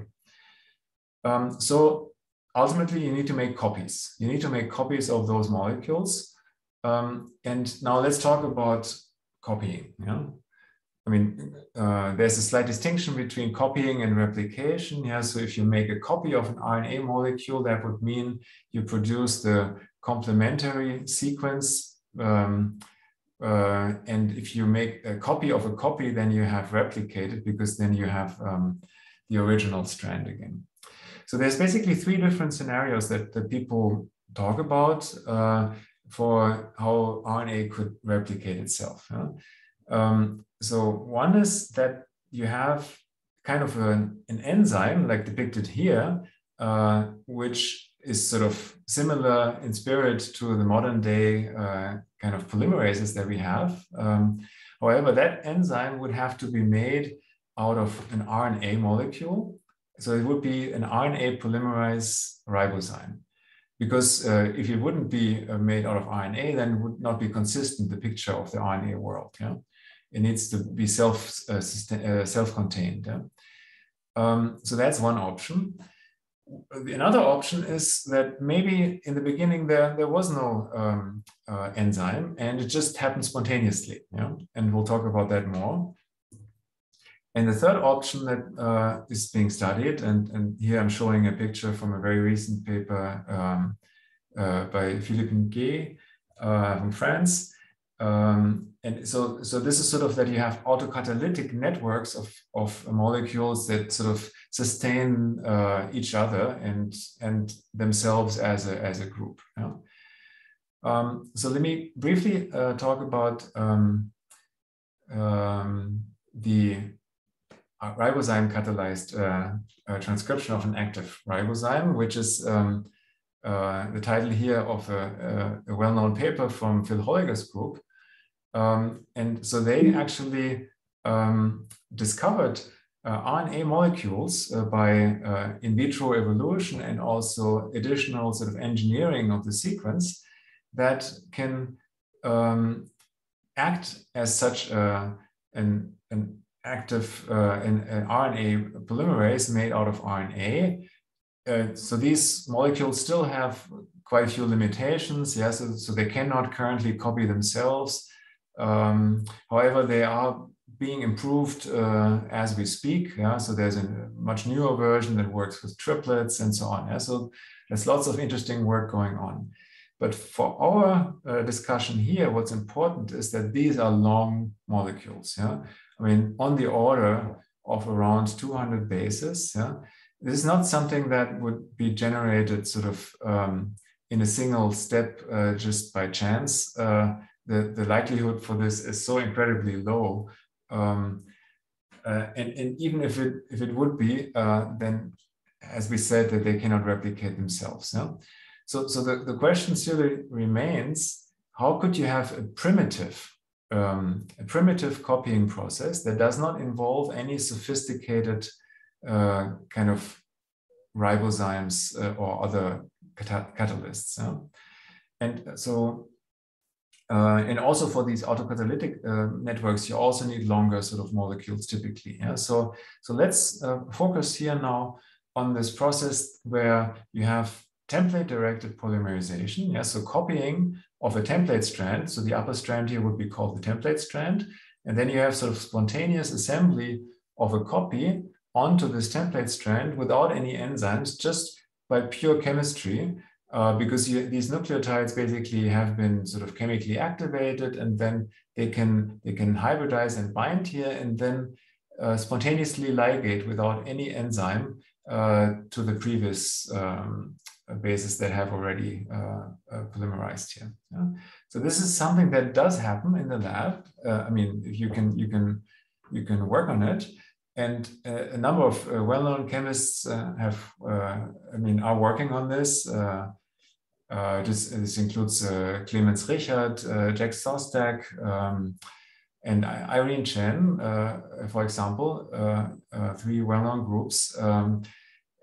Um, so ultimately, you need to make copies. You need to make copies of those molecules. Um, and now let's talk about copying. You know? I mean, uh, there's a slight distinction between copying and replication. Yeah? So if you make a copy of an R N A molecule, that would mean you produce the complementary sequence. Um, Uh, and if you make a copy of a copy, then you have replicated, because then you have um, the original strand again. So there's basically three different scenarios that, that people talk about uh, for how R N A could replicate itself. Huh? Um, so one is that you have kind of an, an enzyme, like depicted here, uh, which is sort of similar in spirit to the modern day uh, kind of polymerases that we have. Um, however, that enzyme would have to be made out of an R N A molecule. So it would be an R N A polymerase ribozyme. Because uh, if it wouldn't be uh, made out of R N A, then it would not be consistent, the picture of the R N A world. Yeah? It needs to be self, uh, uh, self-contained. Yeah? Um, so that's one option. Another option is that maybe in the beginning there, there was no um, uh, enzyme, and it just happened spontaneously. Yeah? And we'll talk about that more. And the third option that uh, is being studied, and, and here I'm showing a picture from a very recent paper um, uh, by Philippe Nguyen uh, from France. Um, and so, so this is sort of that you have autocatalytic networks of, of molecules that sort of sustain uh, each other and, and themselves as a, as a group. Yeah? Um, so let me briefly uh, talk about um, um, the ribozyme catalyzed uh, uh, transcription of an active ribozyme, which is um, Uh, the title here of a, a, a well-known paper from Phil Holger's group. Um, and so they actually um, discovered uh, R N A molecules uh, by uh, in vitro evolution and also additional sort of engineering of the sequence that can um, act as such a, an, an active uh, an, an R N A polymerase made out of R N A. Uh, so these molecules still have quite a few limitations, yes, yeah? so, so they cannot currently copy themselves. Um, however, they are being improved uh, as we speak. Yeah? So there's a much newer version that works with triplets and so on. Yeah? So there's lots of interesting work going on. But for our uh, discussion here, what's important is that these are long molecules. Yeah? I mean, on the order of around two hundred bases. Yeah? This is not something that would be generated sort of um, in a single step uh, just by chance. Uh, the, the likelihood for this is so incredibly low. Um, uh, and, and even if it, if it would be, uh, then as we said, that they cannot replicate themselves. No? So, so the, the question still remains, how could you have a primitive, um, a primitive copying process that does not involve any sophisticated Uh, kind of ribozymes uh, or other cat catalysts, yeah? And so uh, and also for these autocatalytic uh, networks, you also need longer sort of molecules typically. Yeah, so so let's uh, focus here now on this process where you have template-directed polymerization, yeah, so copying of a template strand. So the upper strand here would be called the template strand. And then you have sort of spontaneous assembly of a copy onto this template strand without any enzymes, just by pure chemistry, uh, because you, these nucleotides basically have been sort of chemically activated, and then they can, they can hybridize and bind here, and then uh, spontaneously ligate without any enzyme uh, to the previous um, bases that have already uh, uh, polymerized here. Yeah? So this is something that does happen in the lab. Uh, I mean, if you can, you can, you can work on it. And uh, a number of uh, well-known chemists uh, have, uh, I mean, are working on this. Uh, uh, this, this includes uh, Clemens Richard, uh, Jack Sostak, um, and Irene Chen, uh, for example, uh, uh, three well-known groups. Um,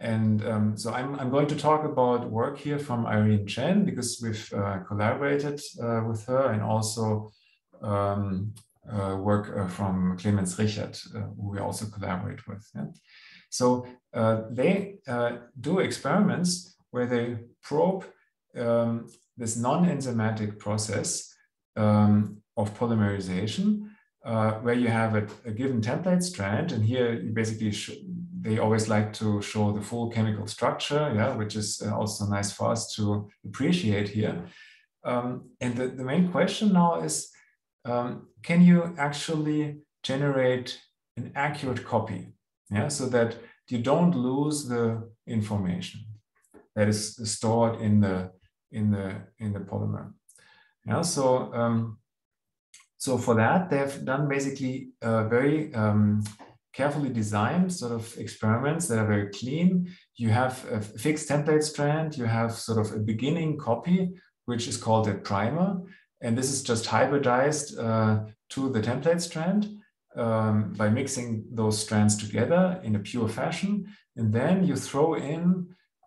and um, so I'm, I'm going to talk about work here from Irene Chen, because we've uh, collaborated uh, with her, and also um, Uh, work uh, from Clemens Richard, uh, who we also collaborate with. Yeah? So uh, they uh, do experiments where they probe um, this non-enzymatic process um, of polymerization, uh, where you have a, a given template strand, and here you basically they always like to show the full chemical structure, yeah, which is also nice for us to appreciate here. Um, and the, the main question now is, Um, can you actually generate an accurate copy, yeah, so that you don't lose the information that is stored in the in the in the polymer? Yeah, so um, so for that they have done basically uh, very um, carefully designed sort of experiments that are very clean. You have a fixed template strand, you have sort of a beginning copy which is called a primer. And this is just hybridized uh, to the template strand um, by mixing those strands together in a pure fashion. And then you throw in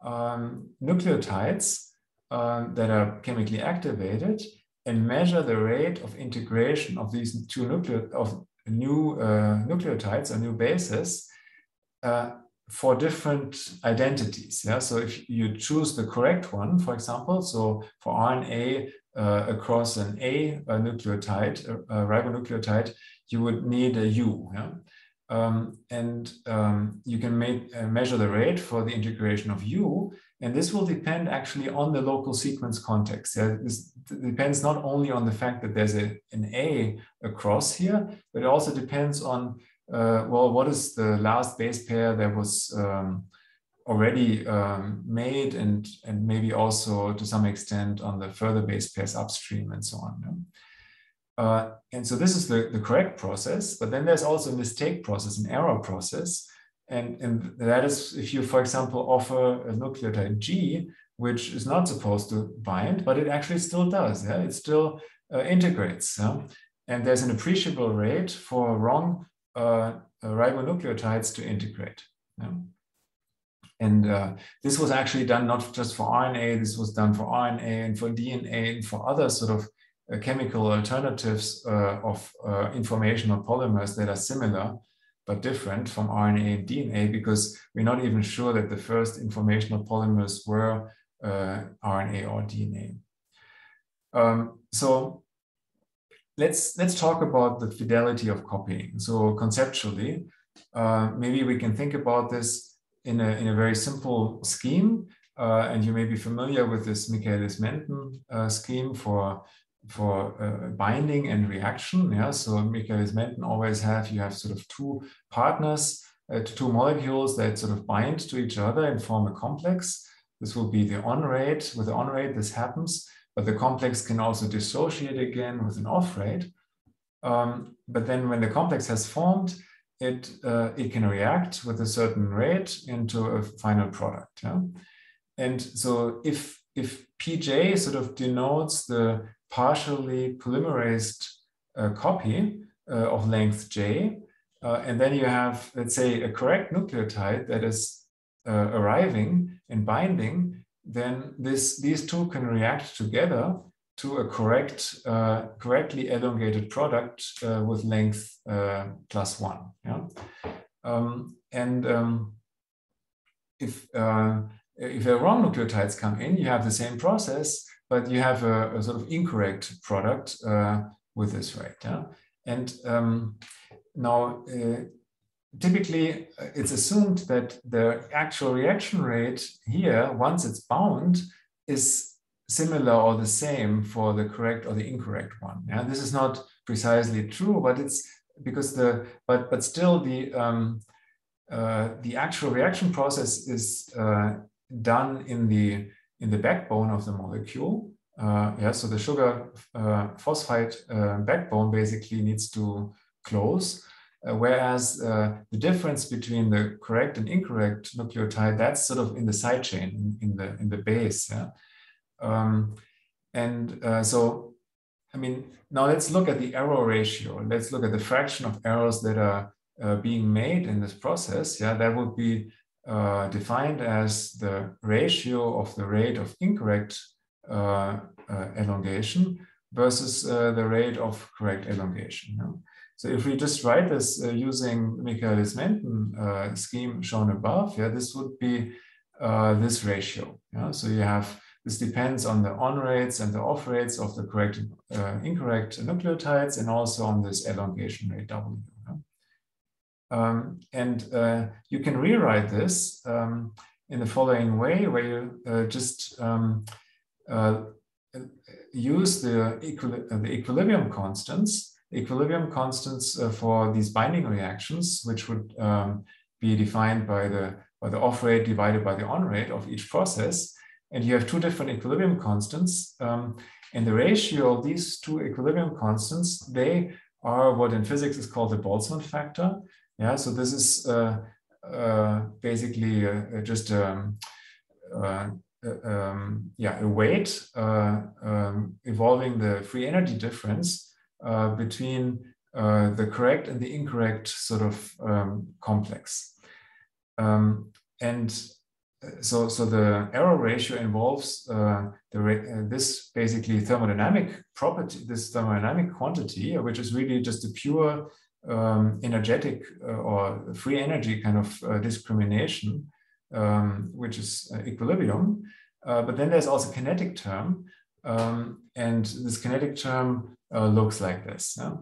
um, nucleotides uh, that are chemically activated, and measure the rate of integration of these two nucleo of new uh, nucleotides or new bases uh, for different identities. Yeah? So if you choose the correct one, for example, so for R N A, Uh, across an A, a nucleotide, a, a ribonucleotide, you would need a U. Yeah? Um, and um, you can make, uh, measure the rate for the integration of U. And this will depend actually on the local sequence context. Yeah? This depends not only on the fact that there's a, an A across here, but it also depends on, uh, well, what is the last base pair that was um, already um, made, and, and maybe also to some extent on the further base pairs upstream and so on. Yeah? Uh, and so this is the, the correct process, but then there's also a mistake process, an error process. And, and that is if you, for example, offer a nucleotide G, which is not supposed to bind, but it actually still does. Yeah? It still uh, integrates. Yeah? And there's an appreciable rate for wrong uh, ribonucleotides to integrate. Yeah? And uh, this was actually done not just for R N A, this was done for R N A and for D N A and for other sort of uh, chemical alternatives uh, of uh, informational polymers that are similar but different from R N A and D N A, because we're not even sure that the first informational polymers were uh, R N A or D N A. Um, so let's, let's talk about the fidelity of copying. So conceptually, uh, maybe we can think about this in a, in a very simple scheme, uh, and you may be familiar with this Michaelis-Menten uh, scheme for, for uh, binding and reaction. Yeah? So Michaelis-Menten always have, you have sort of two partners, uh, two molecules that sort of bind to each other and form a complex. This will be the on-rate. With the on-rate, this happens, but the complex can also dissociate again with an off-rate. Um, but then when the complex has formed, It, uh, it can react with a certain rate into a final product. Yeah? And so if, if P J sort of denotes the partially polymerized uh, copy uh, of length J, uh, and then you have, let's say, a correct nucleotide that is uh, arriving and binding, then this, these two can react together to a correct, uh, correctly elongated product uh, with length uh, plus one. Yeah? Um, and um, if uh, if the wrong nucleotides come in, you have the same process, but you have a, a sort of incorrect product uh, with this rate. Yeah? And um, now, uh, typically, it's assumed that the actual reaction rate here, once it's bound, is similar or the same for the correct or the incorrect one. Yeah? This is not precisely true, but it's because the but but still the um, uh, the actual reaction process is uh, done in the in the backbone of the molecule. Uh, yeah, so the sugar uh, phosphate uh, backbone basically needs to close, uh, whereas uh, the difference between the correct and incorrect nucleotide, that's sort of in the side chain, in the in the base. Yeah? Um, and uh, so, I mean, now let's look at the error ratio. Let's look at the fraction of errors that are uh, being made in this process. Yeah, that would be uh, defined as the ratio of the rate of incorrect uh, uh, elongation versus uh, the rate of correct elongation. Yeah? So if we just write this uh, using Michaelis-Menten uh, scheme shown above, yeah, this would be uh, this ratio. Yeah? So you have this depends on the on rates and the off rates of the correct uh, incorrect nucleotides, and also on this elongation rate W. Yeah? Um, and uh, you can rewrite this um, in the following way, where you uh, just um, uh, use the, equi uh, the equilibrium constants, equilibrium constants uh, for these binding reactions, which would um, be defined by the, by the off rate divided by the on rate of each process. And you have two different equilibrium constants, um, and the ratio of these two equilibrium constants, they are what in physics is called the Boltzmann factor. Yeah, so this is uh, uh, basically uh, just um, uh, um, yeah a weight uh, um, evolving the free energy difference uh, between uh, the correct and the incorrect sort of um, complex, um, and. So, so the error ratio involves uh, the uh, this basically thermodynamic property, this thermodynamic quantity, which is really just a pure um, energetic uh, or free energy kind of uh, discrimination, um, which is uh, equilibrium. Uh, but then there's also kinetic term, um, and this kinetic term uh, looks like this. Yeah?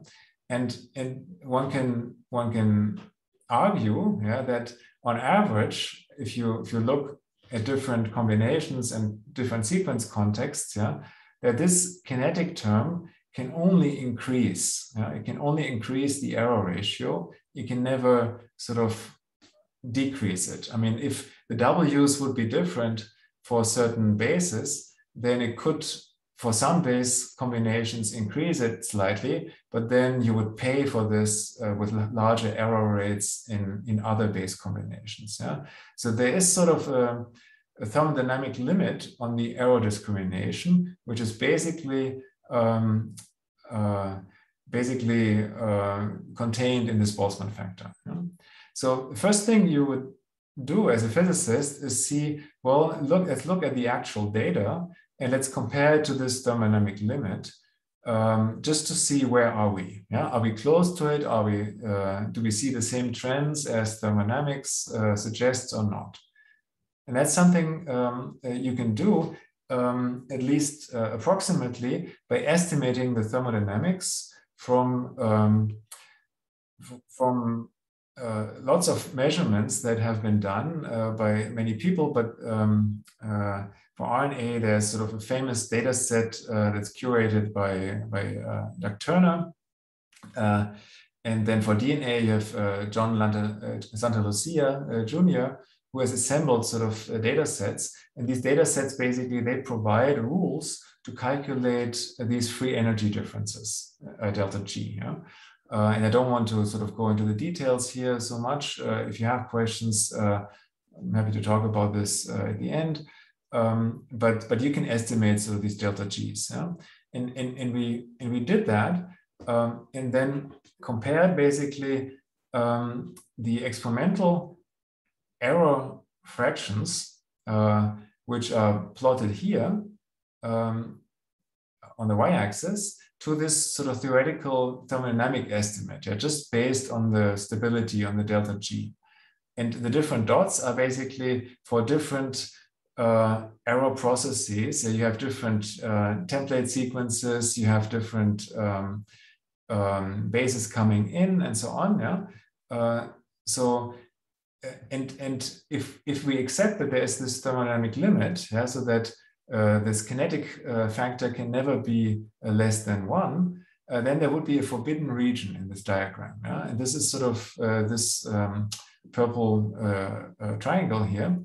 And and one can one can argue, yeah, that on average, if you if you look at different combinations and different sequence contexts, yeah, that this kinetic term can only increase. Yeah? It can only increase the error ratio. It can never sort of decrease it. I mean, if the W's would be different for certain bases, then it could, for some base combinations, increase it slightly, but then you would pay for this uh, with larger error rates in, in other base combinations. Yeah? So there is sort of a, a thermodynamic limit on the error discrimination, which is basically um, uh, basically uh, contained in this Boltzmann factor. Yeah? So the first thing you would do as a physicist is see, well, look, let's look at the actual data, and let's compare it to this thermodynamic limit, um, just to see where are we. Yeah? Are we close to it? Are we? Uh, do we see the same trends as thermodynamics uh, suggests or not? And that's something um, you can do, um, at least uh, approximately, by estimating the thermodynamics from um, from uh, lots of measurements that have been done uh, by many people, but. Um, uh, For R N A, there's sort of a famous data set uh, that's curated by, by uh, Doctor Turner. Uh, and then for D N A, you have uh, John Lanta, uh, Santa Lucia uh, Junior, who has assembled sort of uh, data sets. And these data sets, basically, they provide rules to calculate uh, these free energy differences, uh, delta G. Yeah? Uh, and I don't want to sort of go into the details here so much. Uh, if you have questions, uh, I'm happy to talk about this uh, at the end. Um, but but you can estimate so these delta G's, yeah? and, and and we and we did that, um, and then compared basically um, the experimental error fractions, uh, which are plotted here um, on the y-axis, to this sort of theoretical thermodynamic estimate, yeah? Just based on the stability on the delta G, and the different dots are basically for different uh, error processes. So you have different uh, template sequences, you have different um, um, bases coming in and so on. Yeah. Uh, so, and, and if, if we accept that there is this thermodynamic limit, yeah, so that uh, this kinetic uh, factor can never be uh, less than one, uh, then there would be a forbidden region in this diagram. Yeah? And this is sort of uh, this um, purple uh, uh, triangle here.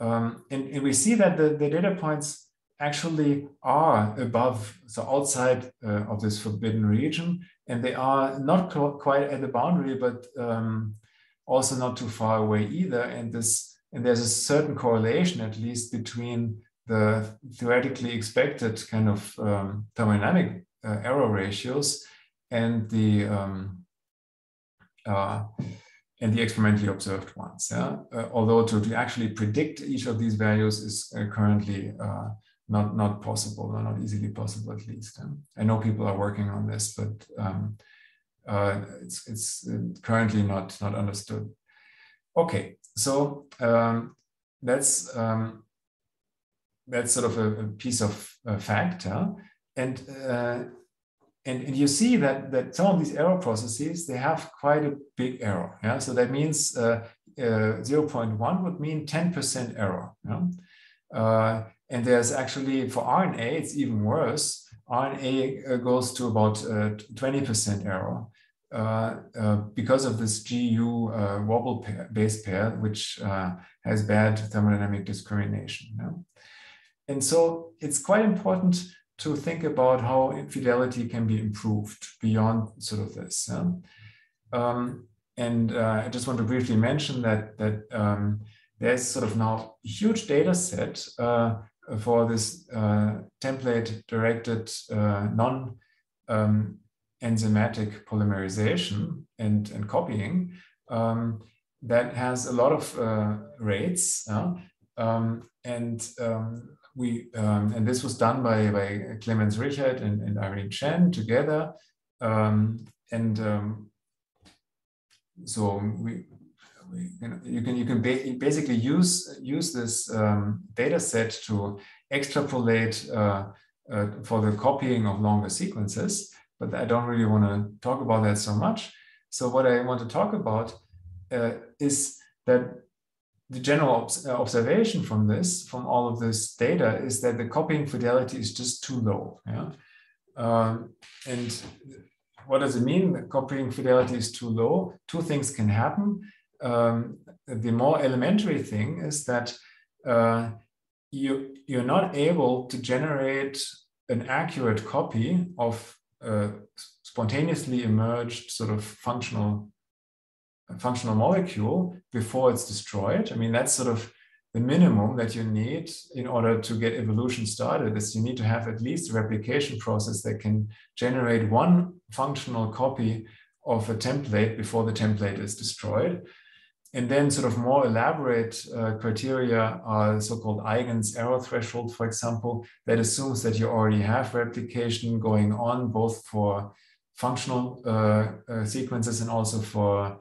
Um, and, and we see that the, the data points actually are above, so outside uh, of this forbidden region, and they are not quite at the boundary, but um, also not too far away either. And this, and there's a certain correlation, at least, between the theoretically expected kind of um, thermodynamic uh, error ratios and the um, uh, and the experimentally observed ones. Yeah? Uh, although to, to actually predict each of these values is uh, currently uh, not not possible, or not easily possible, at least. Yeah? I know people are working on this, but um, uh, it's it's currently not not understood. Okay, so um, that's um, that's sort of a, a piece of uh, fact, huh? and. Uh, And, and you see that, that some of these error processes, they have quite a big error. Yeah? So that means uh, uh, zero point one would mean ten percent error. Yeah? Uh, and there's actually, for R N A, it's even worse. R N A uh, goes to about twenty percent uh, error uh, uh, because of this G U uh, wobble pair, base pair, which uh, has bad thermodynamic discrimination. Yeah? And so it's quite important to think about how fidelity can be improved beyond sort of this, yeah? um, and uh, I just want to briefly mention that that um, there's sort of now a huge data set uh, for this uh, template-directed uh, non-enzymatic polymerization and and copying um, that has a lot of uh, rates, yeah? um, and um, We, um, and this was done by, by Clemens Richard and, and Irene Chen together. Um, and um, so we, we you, know, you can you can ba basically use use this um, data set to extrapolate uh, uh, for the copying of longer sequences. But I don't really want to talk about that so much. So what I want to talk about uh, is that the general observation from this, from all of this data, is that the copying fidelity is just too low. Yeah? Um, and what does it mean that copying fidelity is too low? Two things can happen. Um, the more elementary thing is that uh, you, you're not able to generate an accurate copy of uh, spontaneously emerged sort of functional A functional molecule before it's destroyed. I mean, that's sort of the minimum that you need in order to get evolution started, is you need to have at least a replication process that can generate one functional copy of a template before the template is destroyed. And then sort of more elaborate uh, criteria are so-called Eigens error threshold, for example, that assumes that you already have replication going on, both for functional uh, uh, sequences and also for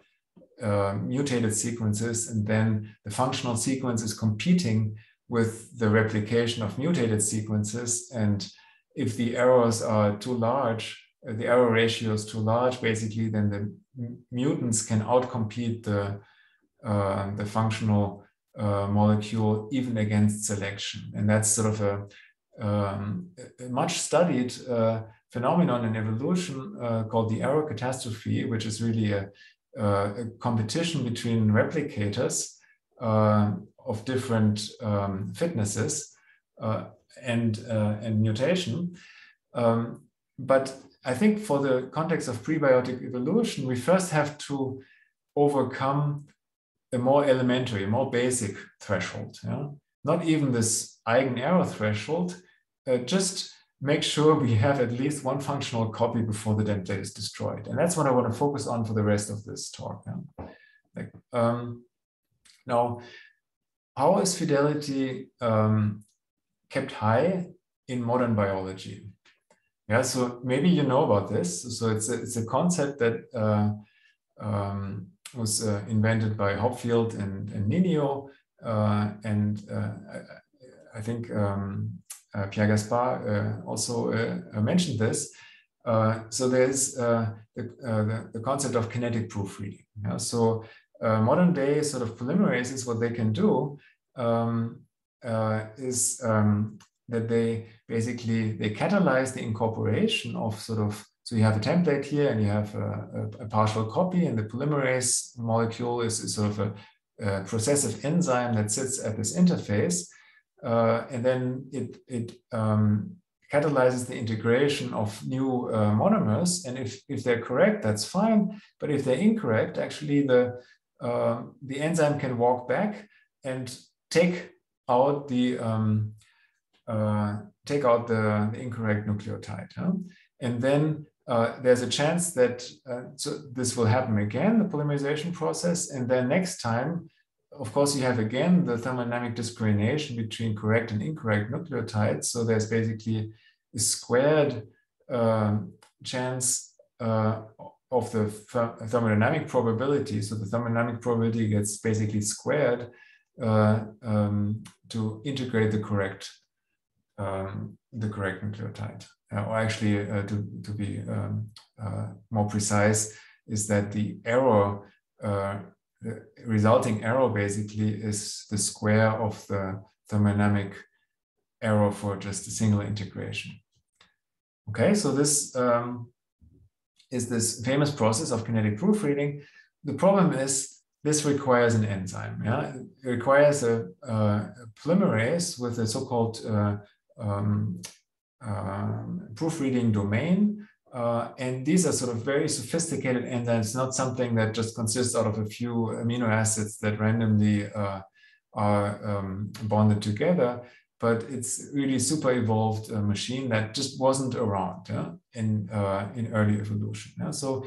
Uh, mutated sequences, and then the functional sequence is competing with the replication of mutated sequences. And if the errors are too large, uh, the error ratio is too large, basically, then the mutants can outcompete the uh, the functional uh, molecule even against selection. And that's sort of a, um, a much studied uh, phenomenon in evolution uh, called the error catastrophe, which is really a Uh, a competition between replicators uh, of different um, fitnesses uh, and uh, and mutation. Um, but I think for the context of prebiotic evolution, we first have to overcome a more elementary, more basic threshold. Yeah? Not even this Eigen-error threshold. Uh, just make sure we have at least one functional copy before the template is destroyed. And that's what I want to focus on for the rest of this talk. Yeah? Like, um, now, how is fidelity um, kept high in modern biology? Yeah, so maybe you know about this. So it's a, it's a concept that uh, um, was uh, invented by Hopfield and, and Ninio. Uh, and uh, I think um, uh, Pierre Gaspard uh, also uh, mentioned this. Uh, so there's uh, the, uh, the, the concept of kinetic proofreading. Yeah? So uh, modern day sort of polymerases, what they can do um, uh, is um, that they basically, they catalyze the incorporation of sort of, so you have a template here and you have a, a, a partial copy, and the polymerase molecule is, is sort of a, a processive enzyme that sits at this interface. Uh, and then it, it um, catalyzes the integration of new uh, monomers. And if, if they're correct, that's fine. But if they're incorrect, actually the, uh, the enzyme can walk back and take out the, um, uh, take out the, the incorrect nucleotide. Huh? And then uh, there's a chance that uh, so this will happen again, the polymerization process. And then next time, of course, you have again the thermodynamic discrimination between correct and incorrect nucleotides. So there's basically a squared uh, chance uh, of the thermodynamic probability. So the thermodynamic probability gets basically squared uh, um, to integrate the correct um, the correct nucleotide. Uh, or actually, uh, to to be um, uh, more precise, is that the error. Uh, The resulting error basically is the square of the thermodynamic error for just a single integration. Okay, so this um, is this famous process of kinetic proofreading. The problem is this requires an enzyme. Yeah, it requires a, a polymerase with a so-called uh, um, uh, proofreading domain. Uh, and these are sort of very sophisticated enzymes, not something that just consists out of a few amino acids that randomly uh, are um, bonded together, but it's really super evolved uh, machine that just wasn't around yeah, in uh, in early evolution. Yeah? So,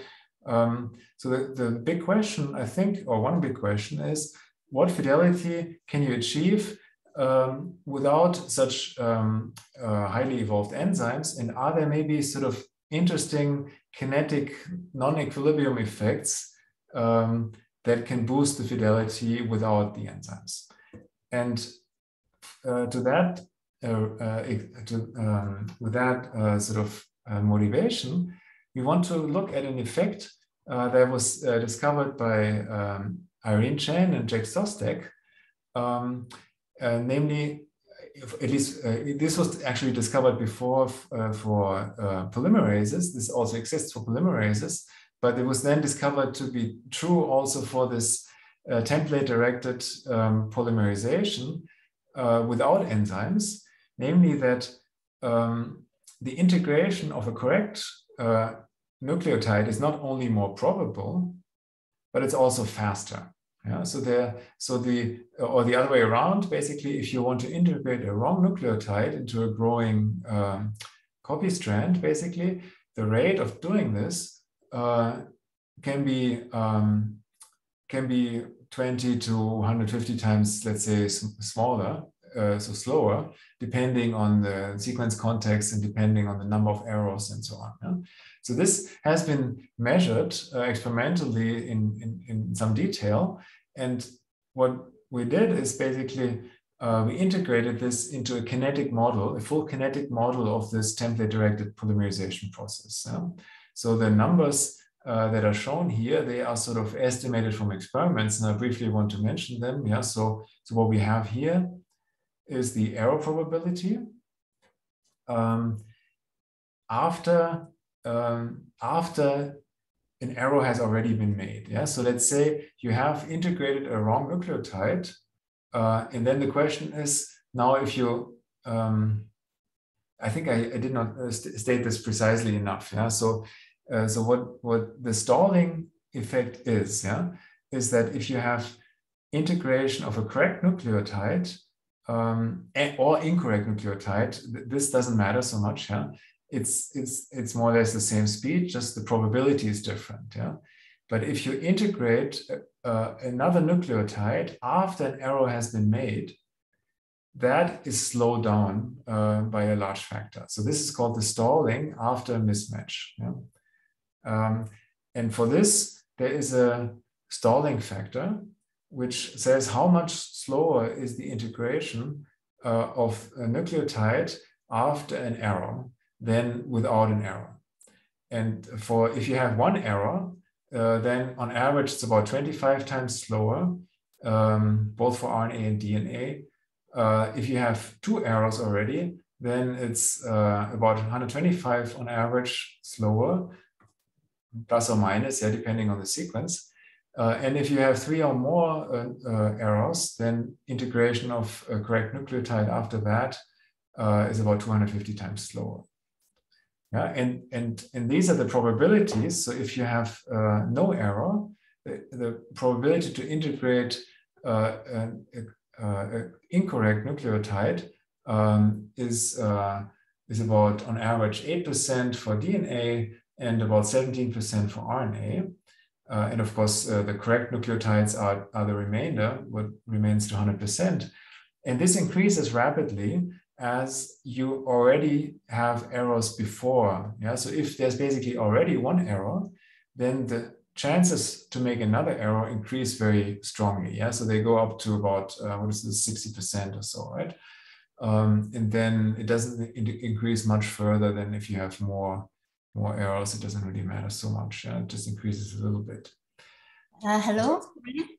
um, so the, the big question, I think, or one big question is, what fidelity can you achieve um, without such um, uh, highly evolved enzymes? And are there maybe sort of interesting kinetic non-equilibrium effects um, that can boost the fidelity without the enzymes? And uh, to that, uh, uh, to, um, with that uh, sort of uh, motivation, we want to look at an effect uh, that was uh, discovered by um, Irene Chen and Jack Sostak, um, uh, namely, at least uh, this was actually discovered before uh, for uh, polymerases. This also exists for polymerases, but it was then discovered to be true also for this uh, template-directed um, polymerization uh, without enzymes, namely that um, the integration of a correct uh, nucleotide is not only more probable, but it's also faster. Yeah, so there, so the, or the other way around, basically, if you want to integrate a wrong nucleotide into a growing um, copy strand, basically, the rate of doing this uh, can be um, can be twenty to one hundred fifty times, let's say, smaller, uh, so slower, depending on the sequence context and depending on the number of errors and so on. Yeah? So this has been measured uh, experimentally in, in, in some detail. And what we did is basically uh, we integrated this into a kinetic model, a full kinetic model of this template-directed polymerization process. Yeah? So the numbers uh, that are shown here, they are sort of estimated from experiments, and I briefly want to mention them. Yeah? So, so what we have here is the error probability um, after Um, after an error has already been made. Yeah, so let's say you have integrated a wrong nucleotide, uh, and then the question is now if you, um, I think I, I did not uh, st state this precisely enough. Yeah, so uh, so what what the stalling effect is, yeah, is that if you have integration of a correct nucleotide um, or incorrect nucleotide, th this doesn't matter so much. Yeah. It's, it's, it's more or less the same speed, just the probability is different. Yeah? But if you integrate uh, another nucleotide after an error has been made, that is slowed down uh, by a large factor. So this is called the stalling after a mismatch. Yeah? Um, and for this, there is a stalling factor, which says how much slower is the integration uh, of a nucleotide after an error than without an error. And for if you have one error, uh, then on average, it's about twenty-five times slower, um, both for R N A and D N A. Uh, if you have two errors already, then it's uh, about one hundred twenty-five on average slower, plus or minus, yeah, depending on the sequence. Uh, and if you have three or more uh, uh, errors, then integration of a correct nucleotide after that uh, is about two hundred fifty times slower. Yeah, and, and, and these are the probabilities. So if you have uh, no error, the, the probability to integrate uh, an a, a incorrect nucleotide um, is, uh, is about, on average, eight percent for D N A and about seventeen percent for R N A. Uh, and of course, uh, the correct nucleotides are, are the remainder, what remains to one hundred percent. And this increases rapidly as you already have errors before. Yeah, so if there's basically already one error, then the chances to make another error increase very strongly. Yeah, so they go up to about uh, what is this, sixty percent or so, right? Um, and then it doesn't increase much further than if you have more more errors. It doesn't really matter so much. Yeah? It just increases a little bit. Uh, hello.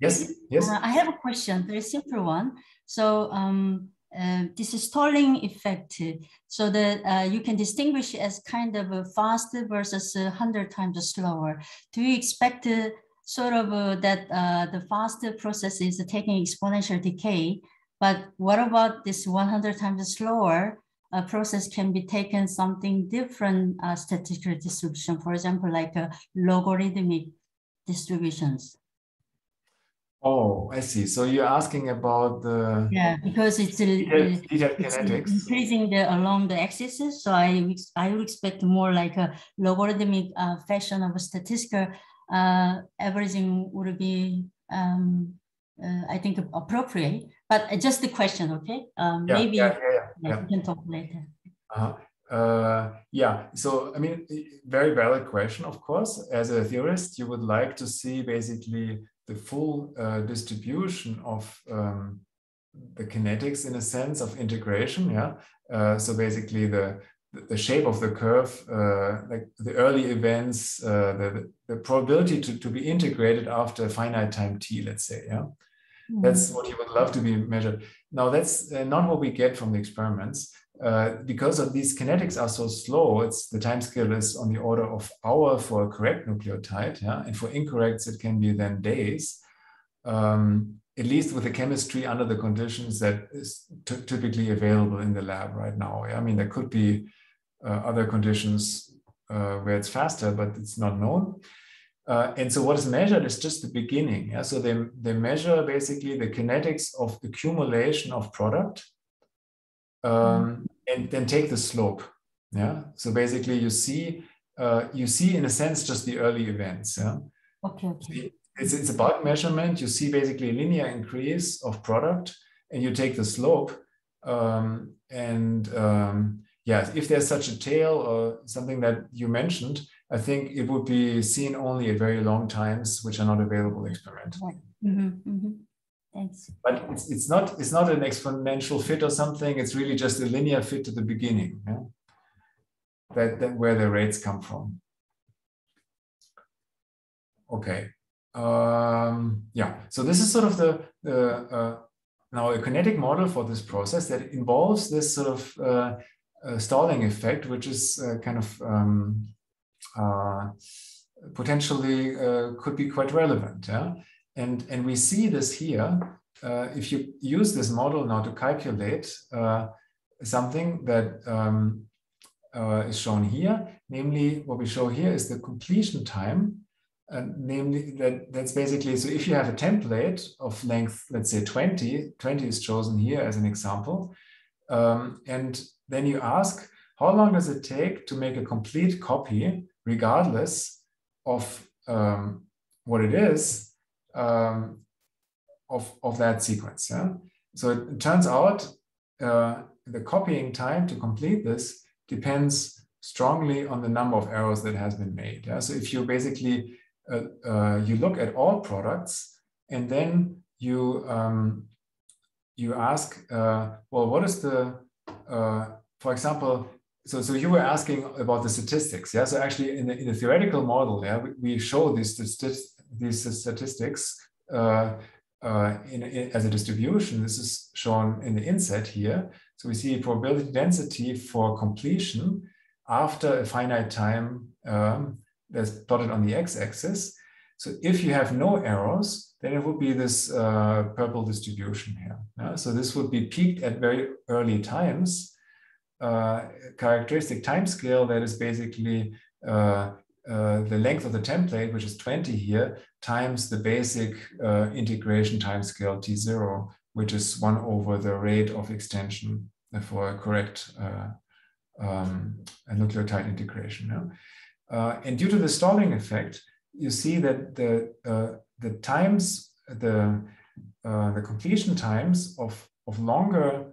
Yes. Yes. Uh, I have a question. Very simple one. So. Um, Uh, this is stalling effect, so that uh, you can distinguish as kind of a fast versus a hundred times slower. Do you expect uh, sort of uh, that uh, the faster process is taking exponential decay, but what about this one hundred times slower uh, process can be taken something different uh, statistical distribution, for example, like uh, logarithmic distributions? Oh, I see. So you're asking about the yeah, because it's, uh, detailed, detailed it's kinetics. Increasing the, along the axes. So I I would expect more like a logarithmic uh, fashion of a statistical uh, averaging would be um, uh, I think appropriate. But just the question, okay? Um, yeah, maybe yeah, yeah, yeah, yeah. we can talk later. Uh-huh. Uh, yeah, so I mean, very valid question. Of course, as a theorist, you would like to see basically the full uh, distribution of um, the kinetics, in a sense, of integration. Yeah. Uh, so basically, the the shape of the curve, uh, like the early events, uh, the the probability to to be integrated after a finite time t, let's say. Yeah. Mm-hmm. That's what you would love to be measured. Now, that's not what we get from the experiments. Uh, because of these kinetics are so slow, it's the time scale is on the order of hour for a correct nucleotide, yeah? And for incorrects, it can be then days, um, at least with the chemistry under the conditions that is typically available in the lab right now. Yeah? I mean, there could be uh, other conditions uh, where it's faster, but it's not known. Uh, and so what is measured is just the beginning. Yeah? So they, they measure basically the kinetics of accumulation of product, Um, and then take the slope. Yeah. So basically, you see, uh, you see in a sense just the early events. Yeah. Okay. Okay. It's it's a bulk measurement. You see basically a linear increase of product, and you take the slope. Um, and um, yeah, if there's such a tail or something that you mentioned, I think it would be seen only at very long times, which are not available experimentally. Mm-hmm, mm-hmm. Thanks. But it's, it's not it's not an exponential fit or something. It's really just a linear fit to the beginning. Yeah? That, that where the rates come from. Okay. Um, yeah. So this is sort of the, the uh, now a kinetic model for this process that involves this sort of uh, uh, stalling effect, which is uh, kind of um, uh, potentially uh, could be quite relevant. Yeah. And, and we see this here. Uh, if you use this model now to calculate uh, something that um, uh, is shown here, namely what we show here is the completion time, uh, namely that that's basically, so if you have a template of length, let's say twenty, twenty is chosen here as an example, um, and then you ask, how long does it take to make a complete copy regardless of um, what it is, Um, of, of that sequence. Yeah? So it turns out uh, the copying time to complete this depends strongly on the number of errors that has been made. Yeah? So if you basically, uh, uh, you look at all products and then you, um, you ask, uh, well, what is the, uh, for example, so, so you were asking about the statistics. Yeah. So actually in the, in the theoretical model, yeah, we, we show these, these statistics uh, uh, in, in, as a distribution. This is shown in the inset here. So we see probability density for completion after a finite time um, that's plotted on the x-axis. So if you have no errors, then it would be this uh, purple distribution here. Yeah? So this would be peaked at very early times. Uh, characteristic time scale that is basically uh, uh, the length of the template, which is twenty here, times the basic uh, integration time scale T zero, which is one over the rate of extension for a correct uh, um, nucleotide integration. Yeah? Uh, and due to the stalling effect, you see that the uh, the times, the uh, the completion times of of longer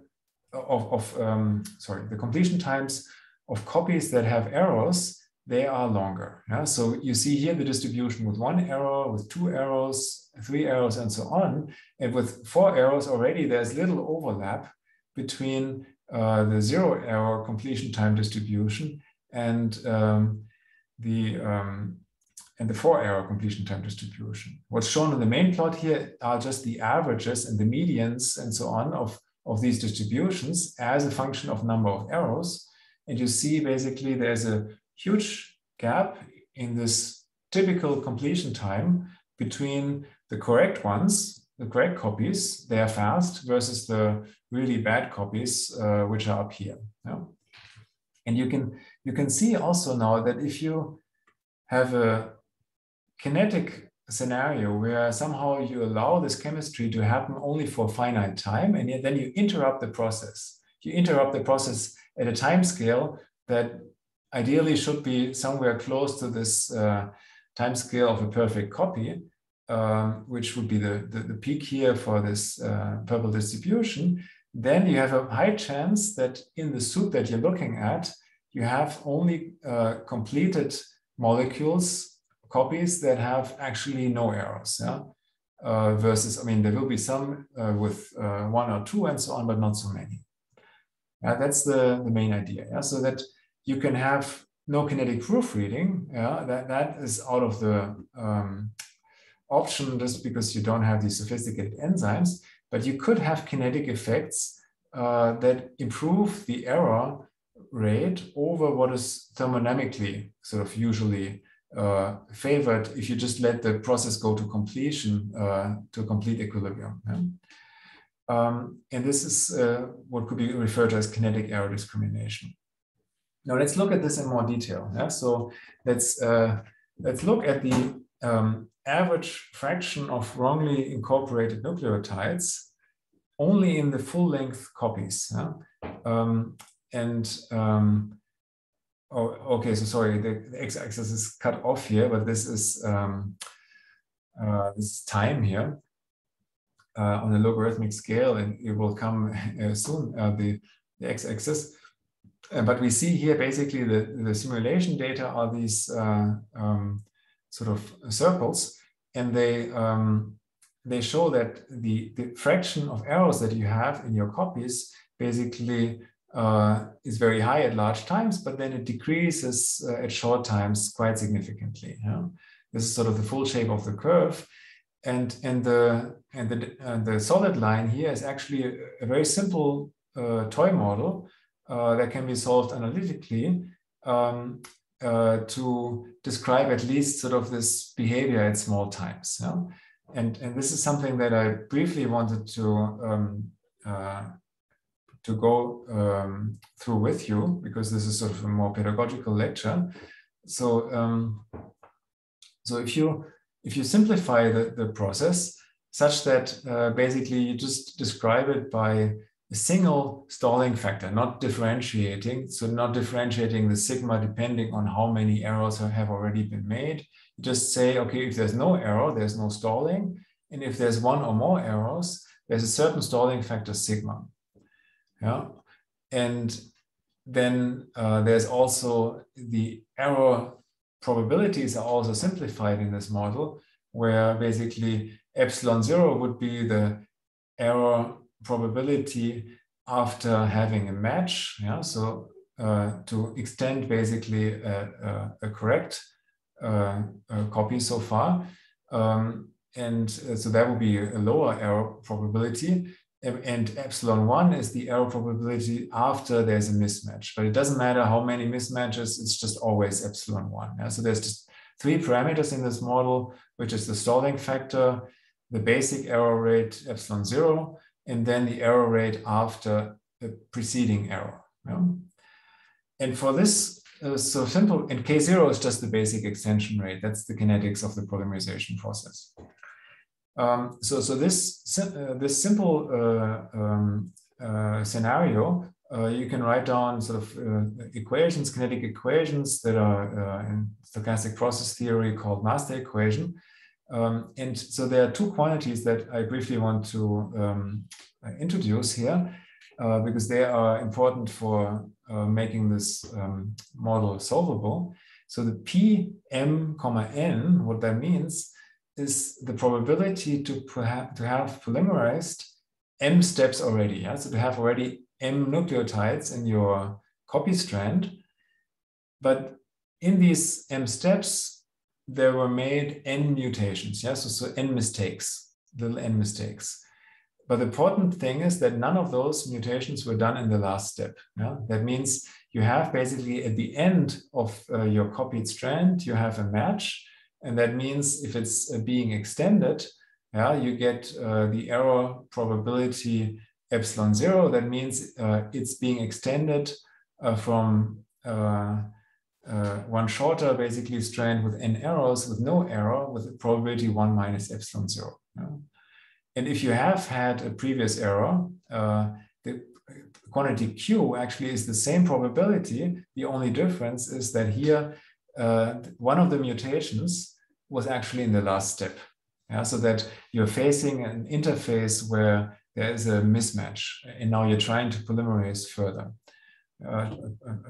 of, of um, sorry, the completion times of copies that have errors, they are longer. Yeah? So you see here the distribution with one error, with two errors, three errors, and so on. And with four errors already, there's little overlap between uh, the zero error completion time distribution and um, the um, and the four error completion time distribution. What's shown in the main plot here are just the averages and the medians and so on of of these distributions as a function of number of errors. And you see basically there's a huge gap in this typical completion time between the correct ones, the correct copies, they are fast, versus the really bad copies, uh, which are up here. Yeah? And you can, you can see also now that if you have a kinetic scenario where somehow you allow this chemistry to happen only for finite time, and yet then you interrupt the process. You interrupt the process at a time scale that ideally should be somewhere close to this uh, time scale of a perfect copy, um, which would be the, the, the peak here for this uh, purple distribution. Then you have a high chance that in the soup that you're looking at, you have only uh, completed molecules, copies that have actually no errors, yeah? uh, versus, I mean, there will be some uh, with uh, one or two and so on, but not so many. Uh, that's the, the main idea. Yeah? So that you can have no kinetic proofreading. Yeah? That, that is out of the um, option just because you don't have these sophisticated enzymes, but you could have kinetic effects uh, that improve the error rate over what is thermodynamically sort of usually Uh, favored if you just let the process go to completion, uh, to complete equilibrium. Yeah? Um, and this is uh, what could be referred to as kinetic error discrimination. Now let's look at this in more detail. Yeah? So let's, uh, let's look at the um, average fraction of wrongly incorporated nucleotides only in the full length copies. Yeah? Um, and um, Oh, okay, so sorry, the, the x-axis is cut off here, but this is um, uh, this time here uh, on the logarithmic scale, and it will come uh, soon, uh, the, the x-axis. Uh, but we see here basically the, the simulation data are these uh, um, sort of circles, and they, um, they show that the, the fraction of errors that you have in your copies basically Uh, is very high at large times, but then it decreases uh, at short times quite significantly. Yeah? This is sort of the full shape of the curve, and and the and the uh, the solid line here is actually a, a very simple uh, toy model uh, that can be solved analytically um, uh, to describe at least sort of this behavior at small times. Yeah? And and this is something that I briefly wanted to. Um, uh, to go um, through with you, because this is sort of a more pedagogical lecture. So, um, so if you if you simplify the, the process such that uh, basically you just describe it by a single stalling factor, not differentiating, so not differentiating the sigma depending on how many errors have already been made. You just say, okay, if there's no error, there's no stalling. And if there's one or more errors, there's a certain stalling factor sigma. Yeah, and then uh, there's also the error probabilities are also simplified in this model, where basically epsilon zero would be the error probability after having a match, yeah, so uh, to extend basically a, a, a correct uh, a copy so far. Um, and so that will be a lower error probability. And epsilon one is the error probability after there's a mismatch, but it doesn't matter how many mismatches, it's just always epsilon one. Yeah? So there's just three parameters in this model, which is the stalling factor, the basic error rate epsilon zero, and then the error rate after the preceding error. Yeah? And for this, uh, so simple, and K zero is just the basic extension rate. That's the kinetics of the polymerization process. Um, so, so this uh, this simple uh, um, uh, scenario, uh, you can write down sort of uh, equations, kinetic equations that are uh, in stochastic process theory called master equation. Um, and so there are two quantities that I briefly want to um, introduce here, uh, because they are important for uh, making this um, model solvable. So the P, M, comma N, what that means is the probability to perhaps to have polymerized M steps already. Yeah? So to have already M nucleotides in your copy strand. But in these M steps, there were made N mutations. Yeah? So, so N mistakes, little N mistakes. But the important thing is that none of those mutations were done in the last step. Yeah? That means you have basically at the end of uh, your copied strand, you have a match. And that means if it's being extended, yeah, you get uh, the error probability epsilon zero. That means uh, it's being extended uh, from uh, uh, one shorter, basically strand with n errors, with no error, with a probability one minus epsilon zero. Yeah? And if you have had a previous error, uh, the quantity Q actually is the same probability. The only difference is that here, Uh, one of the mutations was actually in the last step, yeah? So that you're facing an interface where there is a mismatch, and now you're trying to polymerize further, uh,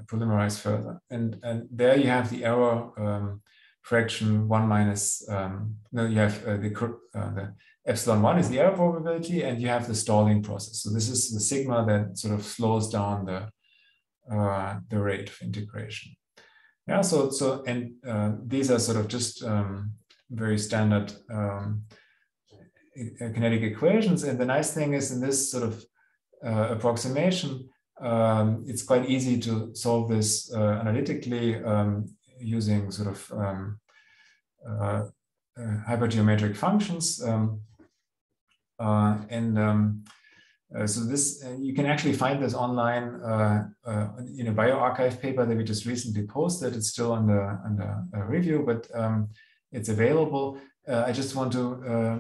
polymerize further, and and there you have the error um, fraction one minus. Um, no, you have uh, the, uh, the epsilon one is the error probability, and you have the stalling process. So this is the sigma that sort of slows down the uh, the rate of integration. Yeah, so, so and uh, these are sort of just um, very standard um, kinetic equations. And the nice thing is in this sort of uh, approximation, um, it's quite easy to solve this uh, analytically um, using sort of um, uh, uh, hypergeometric functions. Um, uh, and um, Uh, so this, uh, you can actually find this online uh, uh, in a bioarchive paper that we just recently posted. It's still under, under uh, review, but um, it's available. Uh, I just want to uh,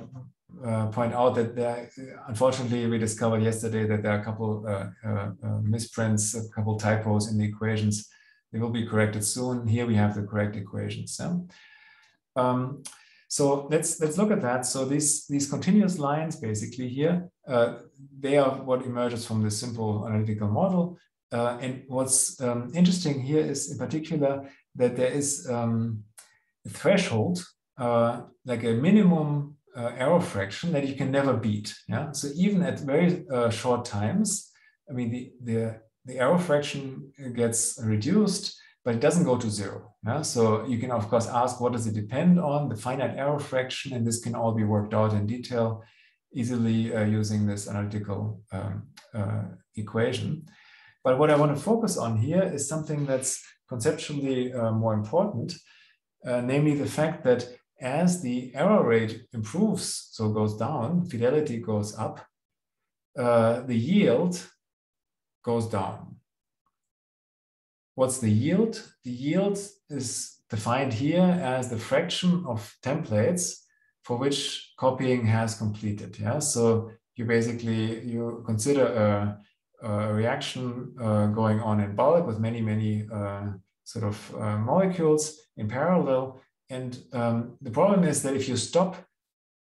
uh, point out that there, unfortunately, we discovered yesterday that there are a couple uh, uh, uh, misprints, a couple typos in the equations. They will be corrected soon. Here we have the correct equations. Yeah? Um, So let's let's look at that. So these these continuous lines basically here, uh, they are what emerges from this simple analytical model. Uh, and what's um, interesting here is in particular that there is um, a threshold, uh, like a minimum uh, error fraction that you can never beat. Yeah. So even at very uh, short times, I mean the the the error fraction gets reduced, but it doesn't go to zero. Yeah? So you can, of course, ask what does it depend on, the finite error fraction, and this can all be worked out in detail easily uh, using this analytical um, uh, equation. But what I want to focus on here is something that's conceptually uh, more important, uh, namely the fact that as the error rate improves, so goes down, fidelity goes up, uh, the yield goes down. What's the yield? The yield is defined here as the fraction of templates for which copying has completed. Yeah, so you basically you consider a, a reaction uh, going on in bulk with many many uh, sort of uh, molecules in parallel, and um, the problem is that if you stop,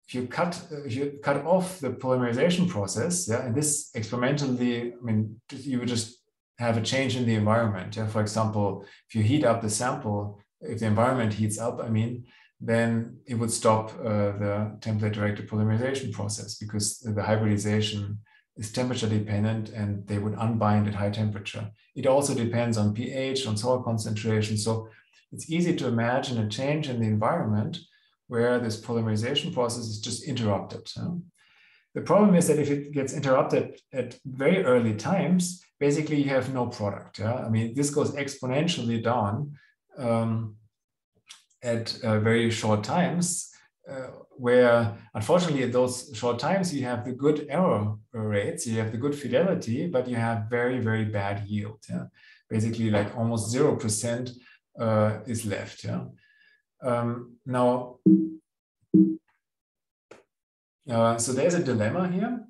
if you cut if you cut off the polymerization process, yeah, and this experimentally, I mean, you would just have a change in the environment. Yeah? For example, if you heat up the sample, if the environment heats up, I mean, then it would stop uh, the template-directed polymerization process because the hybridization is temperature dependent and they would unbind at high temperature. It also depends on pH, on soil concentration. So it's easy to imagine a change in the environment where this polymerization process is just interrupted. The problem is that if it gets interrupted at very early times, basically you have no product. Yeah? I mean, this goes exponentially down um, at uh, very short times, uh, where unfortunately at those short times, you have the good error rates, you have the good fidelity, but you have very, very bad yield. Yeah? Basically like almost zero percent uh, is left. Yeah? Um, now, Uh, so there's a dilemma here,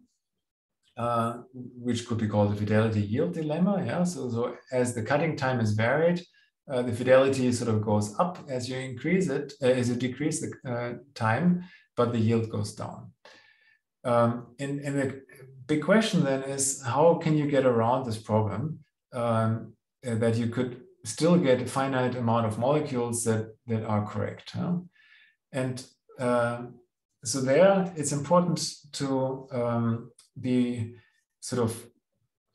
uh, which could be called the fidelity yield dilemma. Yeah. So, so as the cutting time is varied, uh, the fidelity sort of goes up as you increase it, uh, as you decrease the uh, time, but the yield goes down. Um, and, and the big question then is, how can you get around this problem um, that you could still get a finite amount of molecules that, that are correct? Huh? And uh, So there, it's important to um, be sort of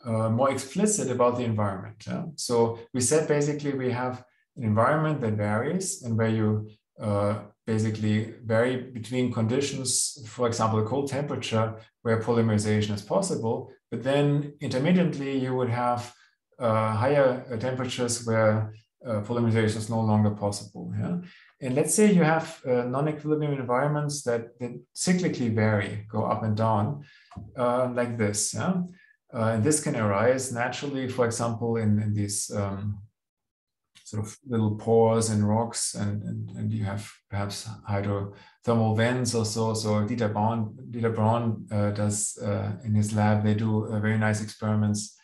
uh, more explicit about the environment. Yeah? So we said basically we have an environment that varies and where you uh, basically vary between conditions, for example, a cold temperature where polymerization is possible, but then intermittently you would have uh, higher temperatures where uh, polymerization is no longer possible. Yeah? And let's say you have uh, non-equilibrium environments that, that cyclically vary, go up and down, uh, like this. Yeah? Uh, and this can arise naturally, for example, in, in these um, sort of little pores in rocks, and, and, and you have perhaps hydrothermal vents or so. So Dieter Braun, Dieter Braun uh, does, uh, in his lab, they do uh, very nice experiments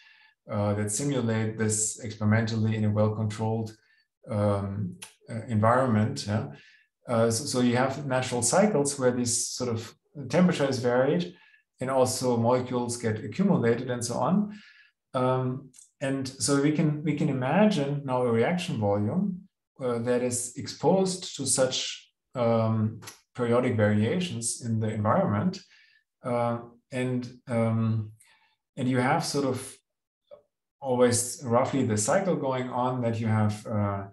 uh, that simulate this experimentally in a well-controlled um, Uh, environment. Yeah? Uh, so, so you have natural cycles where this sort of temperature is varied and also molecules get accumulated and so on. Um, and so we can, we can imagine now a reaction volume uh, that is exposed to such um, periodic variations in the environment. Uh, and, um, and you have sort of always roughly the cycle going on that you have uh,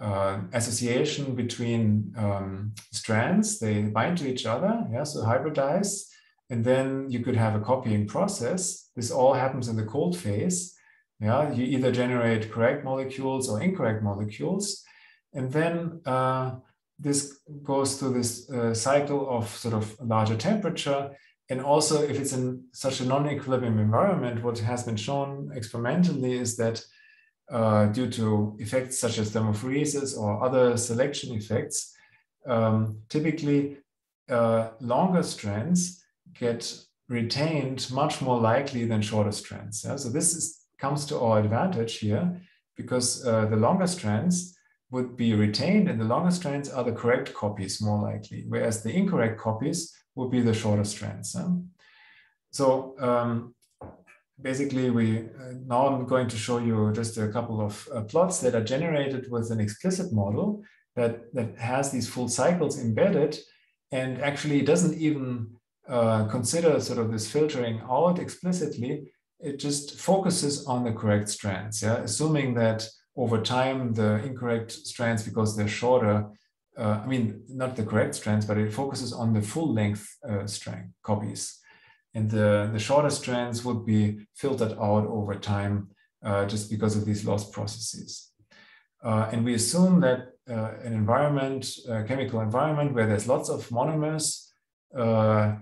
Uh, association between um, strands, they bind to each other, yeah, so hybridize, and then you could have a copying process. This all happens in the cold phase. Yeah, you either generate correct molecules or incorrect molecules, and then uh, this goes through this uh, cycle of sort of larger temperature. And also, if it's in such a non-equilibrium environment, what has been shown experimentally is that Uh, due to effects such as thermophoresis or other selection effects, um, typically uh, longer strands get retained much more likely than shorter strands. Yeah? So this is, comes to our advantage here, because uh, the longer strands would be retained, and the longer strands are the correct copies more likely, whereas the incorrect copies would be the shorter strands. Yeah? So um, basically, we uh, now I'm going to show you just a couple of uh, plots that are generated with an explicit model that, that has these full cycles embedded, and actually doesn't even uh, consider sort of this filtering out explicitly. It just focuses on the correct strands, yeah? Assuming that over time the incorrect strands, because they're shorter, uh, I mean, not the correct strands, but it focuses on the full length uh, strand copies. And the, the shorter strands would be filtered out over time uh, just because of these loss processes. Uh, and we assume that uh, an environment, a chemical environment where there's lots of monomers, uh,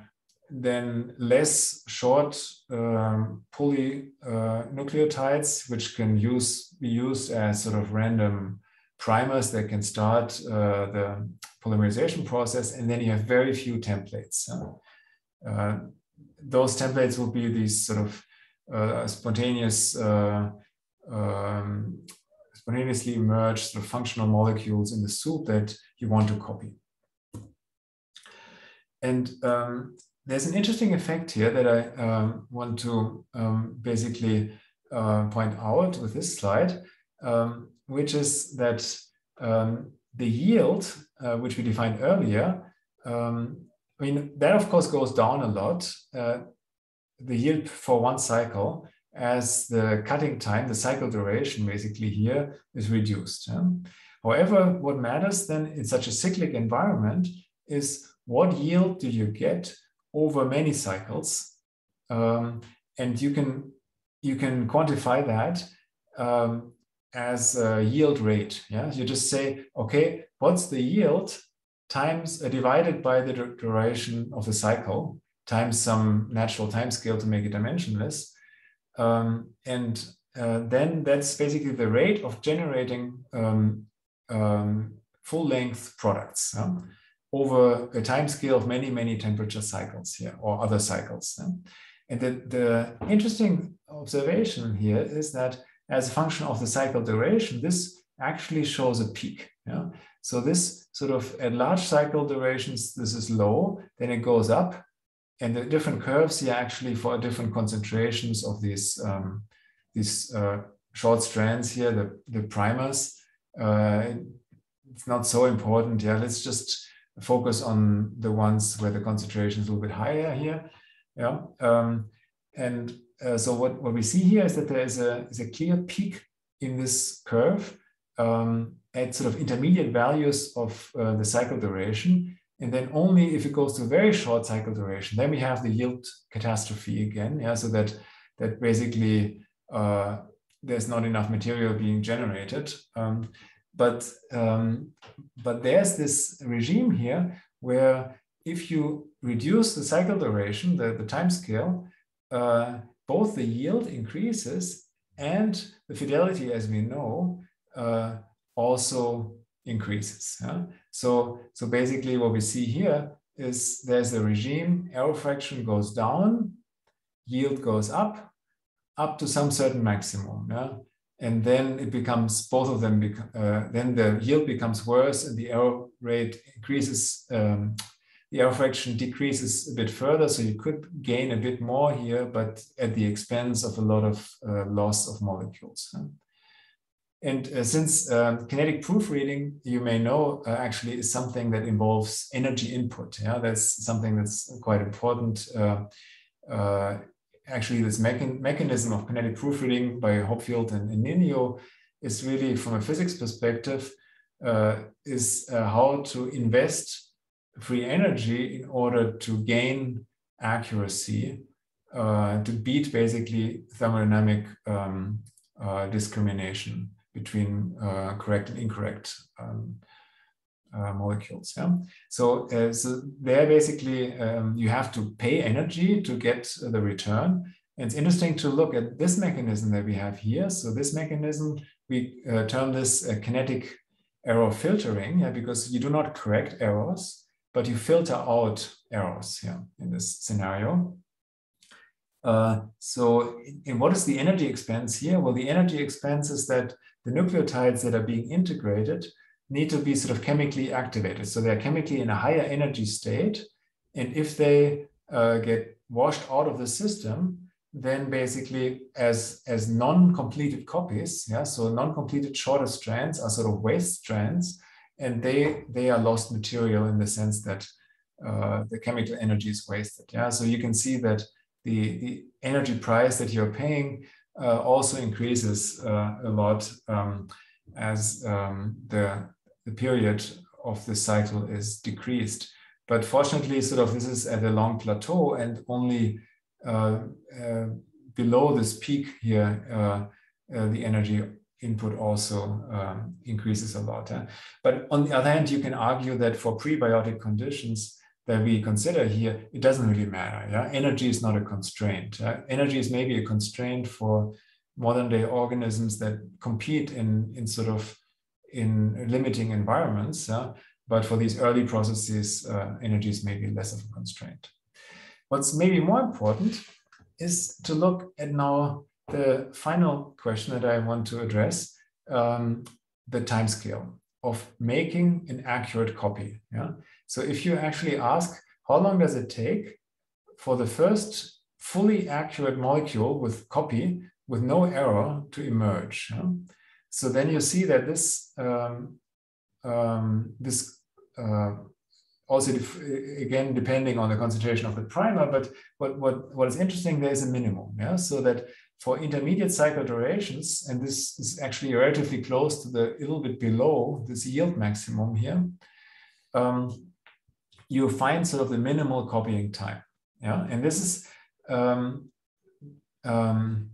then less short um, polynucleotides, uh, which can use, be used as sort of random primers that can start uh, the polymerization process. And then you have very few templates. Uh, uh, Those templates will be these sort of uh, spontaneous, uh, um, spontaneously emerged sort of functional molecules in the soup that you want to copy. And um, there's an interesting effect here that I um, want to um, basically uh, point out with this slide, um, which is that um, the yield, uh, which we defined earlier, um, I mean, that of course goes down a lot, uh, the yield for one cycle as the cutting time, the cycle duration basically here is reduced. Yeah? However, what matters then in such a cyclic environment is what yield do you get over many cycles? Um, and you can, you can quantify that um, as a yield rate. Yeah? You just say, okay, what's the yield times uh, divided by the duration of the cycle times some natural time scale to make it dimensionless. Um, and uh, then that's basically the rate of generating um, um, full length products yeah? over a time scale of many, many temperature cycles yeah? or other cycles. Yeah? And the, the interesting observation here is that as a function of the cycle duration, this actually shows a peak. Yeah? So this sort of at large cycle durations, this is low, then it goes up. And the different curves here actually for different concentrations of these, um, these uh, short strands here, the, the primers, uh, it's not so important. Yeah, let's just focus on the ones where the concentration is a little bit higher here. Yeah, um, and uh, so what, what we see here is that there is a, is a clear peak in this curve um, at sort of intermediate values of uh, the cycle duration. And then only if it goes to very short cycle duration, then we have the yield catastrophe again. Yeah, so that that basically uh, there's not enough material being generated. Um, but um, but there's this regime here where if you reduce the cycle duration, the, the time scale, uh, both the yield increases and the fidelity, as we know, uh, also increases. Yeah? So, so basically what we see here is there's a regime, error fraction goes down, yield goes up, up to some certain maximum. Yeah? And then it becomes, both of them, bec uh, then the yield becomes worse and the error rate increases, um, the error fraction decreases a bit further. So you could gain a bit more here, but at the expense of a lot of uh, loss of molecules. Yeah? And uh, since uh, kinetic proofreading, you may know, uh, actually is something that involves energy input. Yeah, that's something that's quite important. Uh, uh, actually, this mechan mechanism of kinetic proofreading by Hopfield and, and Ninio is really, from a physics perspective, uh, is uh, how to invest free energy in order to gain accuracy, uh, to beat basically thermodynamic um, uh, discrimination between uh, correct and incorrect um, uh, molecules. Yeah? So, uh, so there basically um, you have to pay energy to get uh, the return. And it's interesting to look at this mechanism that we have here. So this mechanism, we uh, term this uh, kinetic error filtering yeah? because you do not correct errors, but you filter out errors yeah? in this scenario. Uh, so and what is the energy expense here? Well, the energy expense is that the nucleotides that are being integrated need to be sort of chemically activated. So they're chemically in a higher energy state. And if they uh, get washed out of the system, then basically as, as non-completed copies, yeah, so non-completed shorter strands are sort of waste strands, and they, they are lost material in the sense that uh, the chemical energy is wasted. Yeah, so you can see that the, the energy price that you're paying Uh, also increases uh, a lot um, as um, the, the period of the cycle is decreased. But fortunately, sort of this is at a long plateau and only uh, uh, below this peak here, uh, uh, the energy input also um, increases a lot. Eh? But on the other hand, you can argue that for prebiotic conditions that we consider here, it doesn't really matter. Yeah? Energy is not a constraint. Yeah? Energy is maybe a constraint for modern day organisms that compete in, in sort of in limiting environments. Yeah? But for these early processes, uh, energy is maybe less of a constraint. What's maybe more important is to look at now the final question that I want to address, um, the time scale of making an accurate copy. Yeah? So if you actually ask, how long does it take for the first fully accurate molecule with copy, with no error, to emerge? Yeah? So then you see that this, um, um, this uh, also again depending on the concentration of the primer, but what, what, what is interesting, there is a minimum, yeah? So that for intermediate cycle durations, and this is actually relatively close to the, a little bit below this yield maximum here, um, you find sort of the minimal copying time, yeah? And this is, um, um,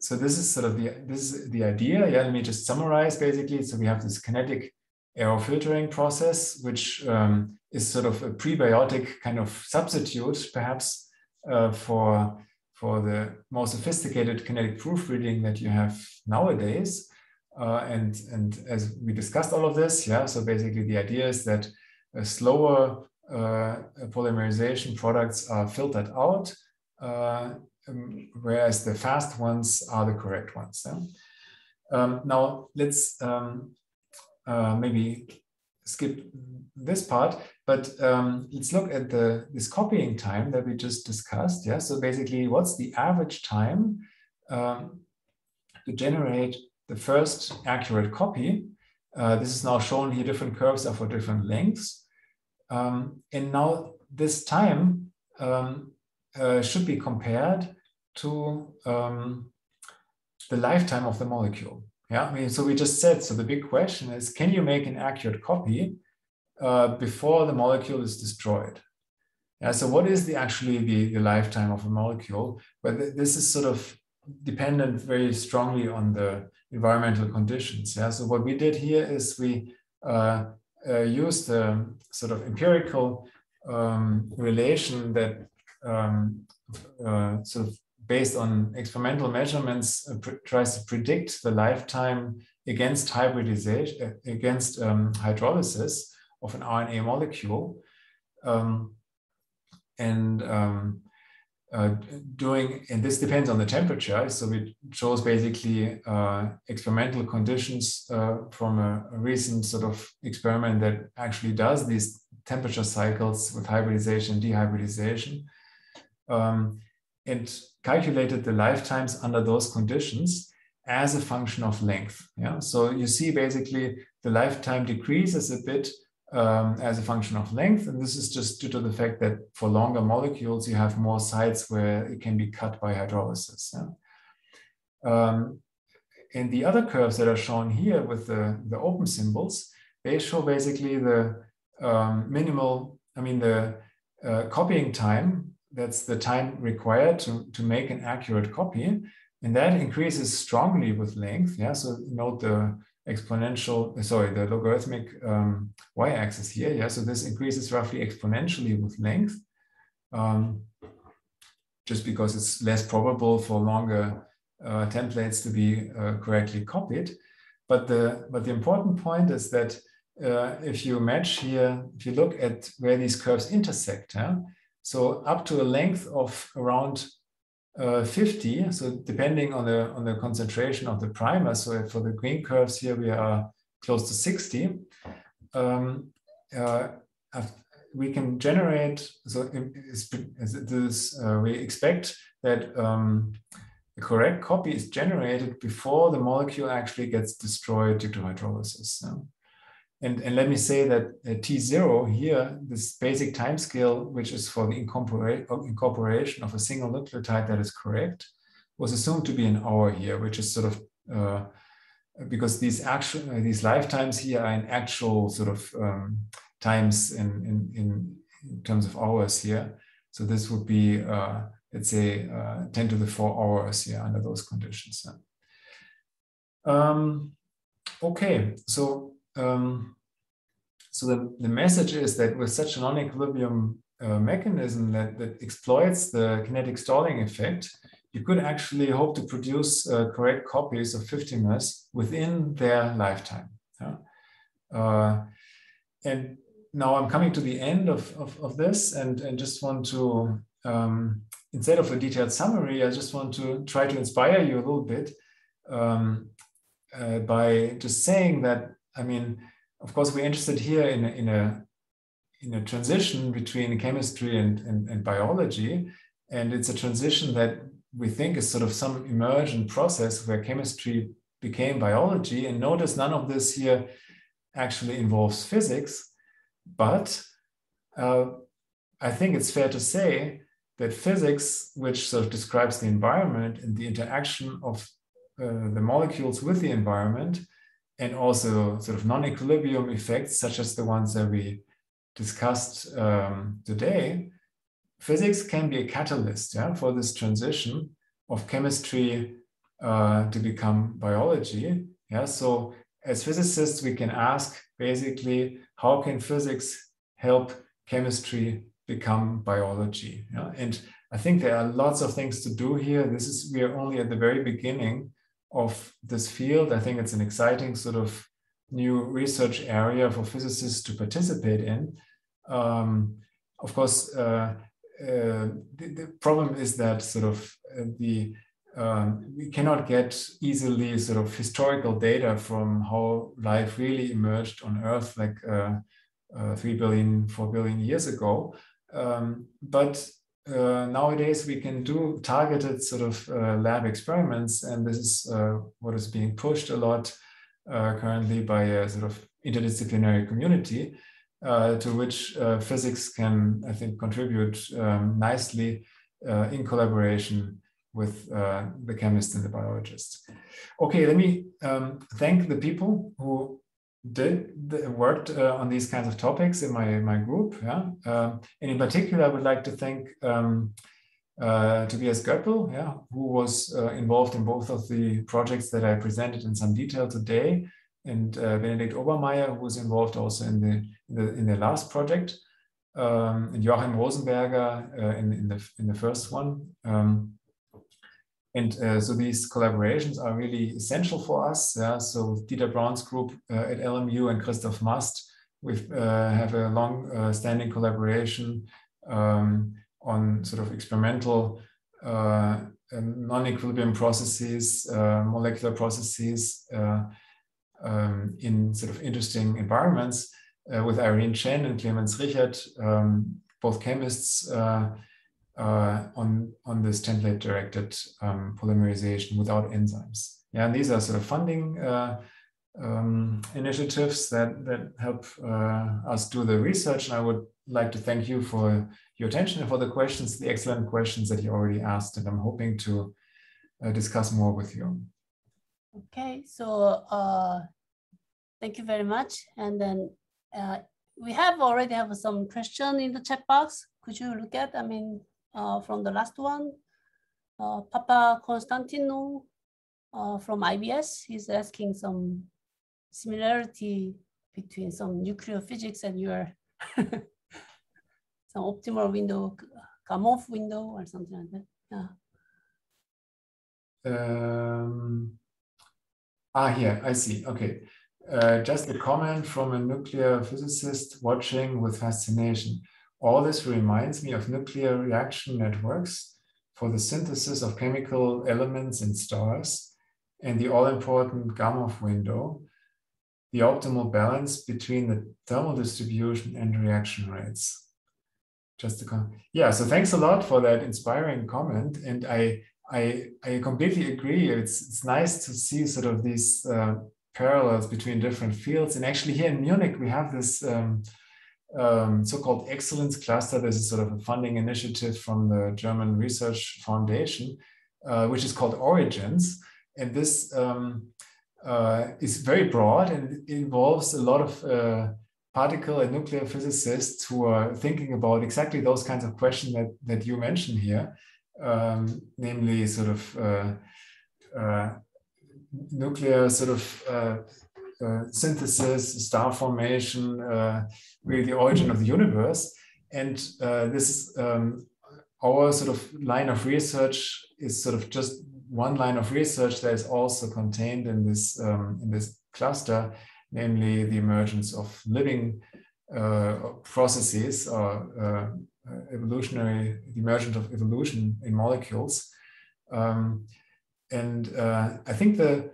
so this is sort of the, this is the idea, yeah? Let me just summarize basically. So we have this kinetic aero filtering process, which um, is sort of a prebiotic kind of substitute, perhaps, uh, for, for the more sophisticated kinetic proofreading that you have nowadays. Uh, and, and as we discussed all of this, yeah, so basically the idea is that a slower uh, polymerization products are filtered out, uh, whereas the fast ones are the correct ones. Yeah? Um, now, let's... Um, Uh, maybe skip this part, but um, let's look at the this copying time that we just discussed. Yeah, so basically, what's the average time um, to generate the first accurate copy? Uh, this is now shown here. Different curves are for different lengths, um, and now this time um, uh, should be compared to um, the lifetime of the molecule. Yeah, I mean, so we just said, so the big question is, can you make an accurate copy uh, before the molecule is destroyed? Yeah, so what is the actually the, the lifetime of a molecule? But th this is sort of dependent very strongly on the environmental conditions. Yeah, so what we did here is we uh, uh, used the sort of empirical um, relation that um, uh, sort of based on experimental measurements, uh, tries to predict the lifetime against hybridization, against um, hydrolysis of an R N A molecule. Um, and um, uh, doing, and this depends on the temperature. So it shows basically uh, experimental conditions uh, from a, a recent sort of experiment that actually does these temperature cycles with hybridization and dehybridization. Um, and calculated the lifetimes under those conditions as a function of length. Yeah, so you see basically the lifetime decreases a bit um, as a function of length, and this is just due to the fact that for longer molecules you have more sites where it can be cut by hydrolysis. Yeah? Um, and the other curves that are shown here with the, the open symbols, they show basically the um, minimal, I mean the uh, copying time. That's the time required to, to make an accurate copy. And that increases strongly with length. Yeah, so note the exponential, sorry, the logarithmic um, y-axis here. Yeah, so this increases roughly exponentially with length, um, just because it's less probable for longer uh, templates to be uh, correctly copied. But the, but the important point is that uh, if you match here, if you look at where these curves intersect, yeah, so up to a length of around uh, fifty. So depending on the on the concentration of the primer. So for the green curves here, we are close to sixty. Um, uh, we can generate. So it's, this, uh, we expect that um, the correct copy is generated before the molecule actually gets destroyed due to hydrolysis. So. And, and let me say that uh, T zero here, this basic time scale, which is for the incorpora incorporation of a single nucleotide that is correct, was assumed to be an hour here, which is sort of, uh, because these actual, uh, these lifetimes here are in actual sort of um, times in, in, in, in terms of hours here. So this would be, uh, let's say, uh, ten to the four hours here under those conditions. Um, okay, so, Um, so the, the message is that with such a non-equilibrium uh, mechanism that, that exploits the kinetic stalling effect, you could actually hope to produce uh, correct copies of fifty mers within their lifetime. Yeah? Uh, and now I'm coming to the end of, of, of this and, and just want to, um, instead of a detailed summary, I just want to try to inspire you a little bit um, uh, by just saying that, I mean, of course, we're interested here in a, in a, in a transition between chemistry and, and, and biology. And it's a transition that we think is sort of some emergent process where chemistry became biology. And notice none of this here actually involves physics. But uh, I think it's fair to say that physics, which sort of describes the environment and the interaction of uh, the molecules with the environment, and also sort of non-equilibrium effects, such as the ones that we discussed um, today, physics can be a catalyst yeah, for this transition of chemistry uh, to become biology. Yeah? So as physicists, we can ask basically, how can physics help chemistry become biology? Yeah? And I think there are lots of things to do here. This is, we are only at the very beginning of this field. I think it's an exciting sort of new research area for physicists to participate in. Um, of course, uh, uh, the, the problem is that sort of the um, we cannot get easily sort of historical data from how life really emerged on Earth like uh, uh, three billion, four billion years ago. Um, but Uh, nowadays, we can do targeted sort of uh, lab experiments, and this is uh, what is being pushed a lot uh, currently by a sort of interdisciplinary community uh, to which uh, physics can, I think, contribute um, nicely uh, in collaboration with uh, the chemists and the biologists. Okay, let me um, thank the people who did the, worked uh, on these kinds of topics in my my group, yeah. Um, and in particular, I would like to thank um, uh, Tobias Koeppel, yeah, who was uh, involved in both of the projects that I presented in some detail today, and uh, Benedict Obermeier, who was involved also in the in the, in the last project, um, and Johann Rosenberger uh, in in the in the first one. Um, And uh, so these collaborations are really essential for us. Yeah? So Dieter Braun's group uh, at L M U and Christoph Mast, we uh, have a long uh, standing collaboration um, on sort of experimental uh, non-equilibrium processes, uh, molecular processes uh, um, in sort of interesting environments uh, with Irene Chen and Clemens Richard, um, both chemists, uh, Uh, on, on this template-directed um, polymerization without enzymes. Yeah, and these are sort of funding uh, um, initiatives that, that help uh, us do the research. And I would like to thank you for your attention and for the questions, the excellent questions that you already asked, and I'm hoping to uh, discuss more with you. Okay, so uh, thank you very much. And then uh, we have already have some questions in the chat box. Could you look at, I mean, Uh, from the last one, uh, Papa Konstantinou uh, from I B S, he's asking some similarity between some nuclear physics and your some optimal window, Gamow window or something like that. Yeah. Um, ah, here, I see. Okay. Uh, just a comment from a nuclear physicist watching with fascination. All this reminds me of nuclear reaction networks for the synthesis of chemical elements in stars and the all-important Gamow window, the optimal balance between the thermal distribution and reaction rates. Just to comment. Yeah, so thanks a lot for that inspiring comment. And I, I, I completely agree. It's, it's nice to see sort of these uh, parallels between different fields. And actually here in Munich, we have this um, Um, so-called excellence cluster. This is sort of a funding initiative from the German Research Foundation, uh, which is called Origins. And this um, uh, is very broad and involves a lot of uh, particle and nuclear physicists who are thinking about exactly those kinds of questions that, that you mentioned here, um, namely sort of uh, uh, nuclear sort of uh, Uh, synthesis, star formation, uh, really the origin of the universe. And uh, this um, our sort of line of research is sort of just one line of research that is also contained in this um, in this cluster, namely the emergence of living uh, processes or uh, evolutionary, the emergence of evolution in molecules. Um, and uh, I think the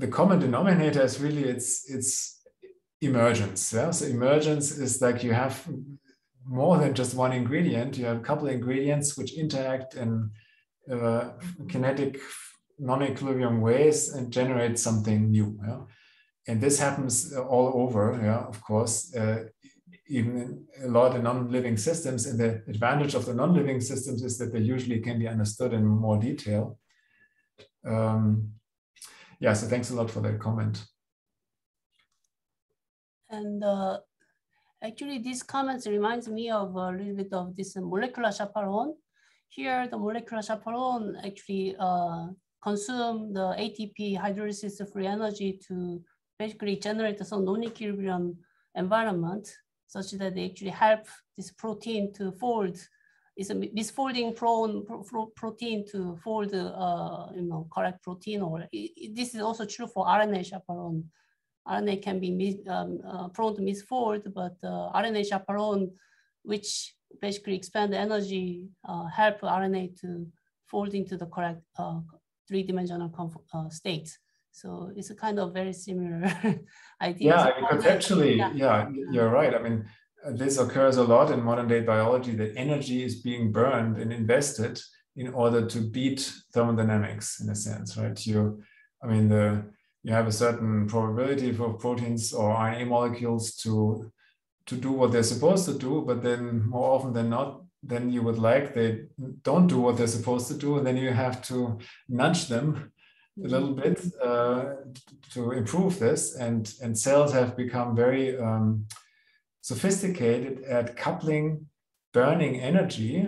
The common denominator is really its its emergence. Yeah? So emergence is like you have more than just one ingredient. You have a couple of ingredients which interact in uh, kinetic non-equilibrium ways and generate something new. Yeah? And this happens all over, yeah, of course, uh, even a lot of non-living systems. And the advantage of the non-living systems is that they usually can be understood in more detail. Um, yeah, so thanks a lot for that comment. And uh, actually, these comments reminds me of a little bit of this molecular chaperone. Here, the molecular chaperone actually uh, consume the A T P hydrolysis free energy to basically generate some non-equilibrium environment, such that they actually help this protein to fold. It's a misfolding prone pro protein to fold, uh, you know, correct protein. Or it, it, this is also true for R N A chaperone. R N A can be mis, um, uh, prone to misfold, but uh, R N A chaperone, which basically expand the energy, uh, help R N A to fold into the correct uh, three-dimensional uh, state. So it's a kind of very similar idea. Yeah, I mean, conceptually, yeah. yeah, you're right. I mean, this occurs a lot in modern-day biology, that energy is being burned and invested in order to beat thermodynamics, in a sense, right? You, I mean, the you have a certain probability for proteins or R N A molecules to to do what they're supposed to do, but then more often than not, than you would like, they don't do what they're supposed to do, and then you have to nudge them a little bit uh, to improve this. And, and cells have become very um, sophisticated at coupling burning energy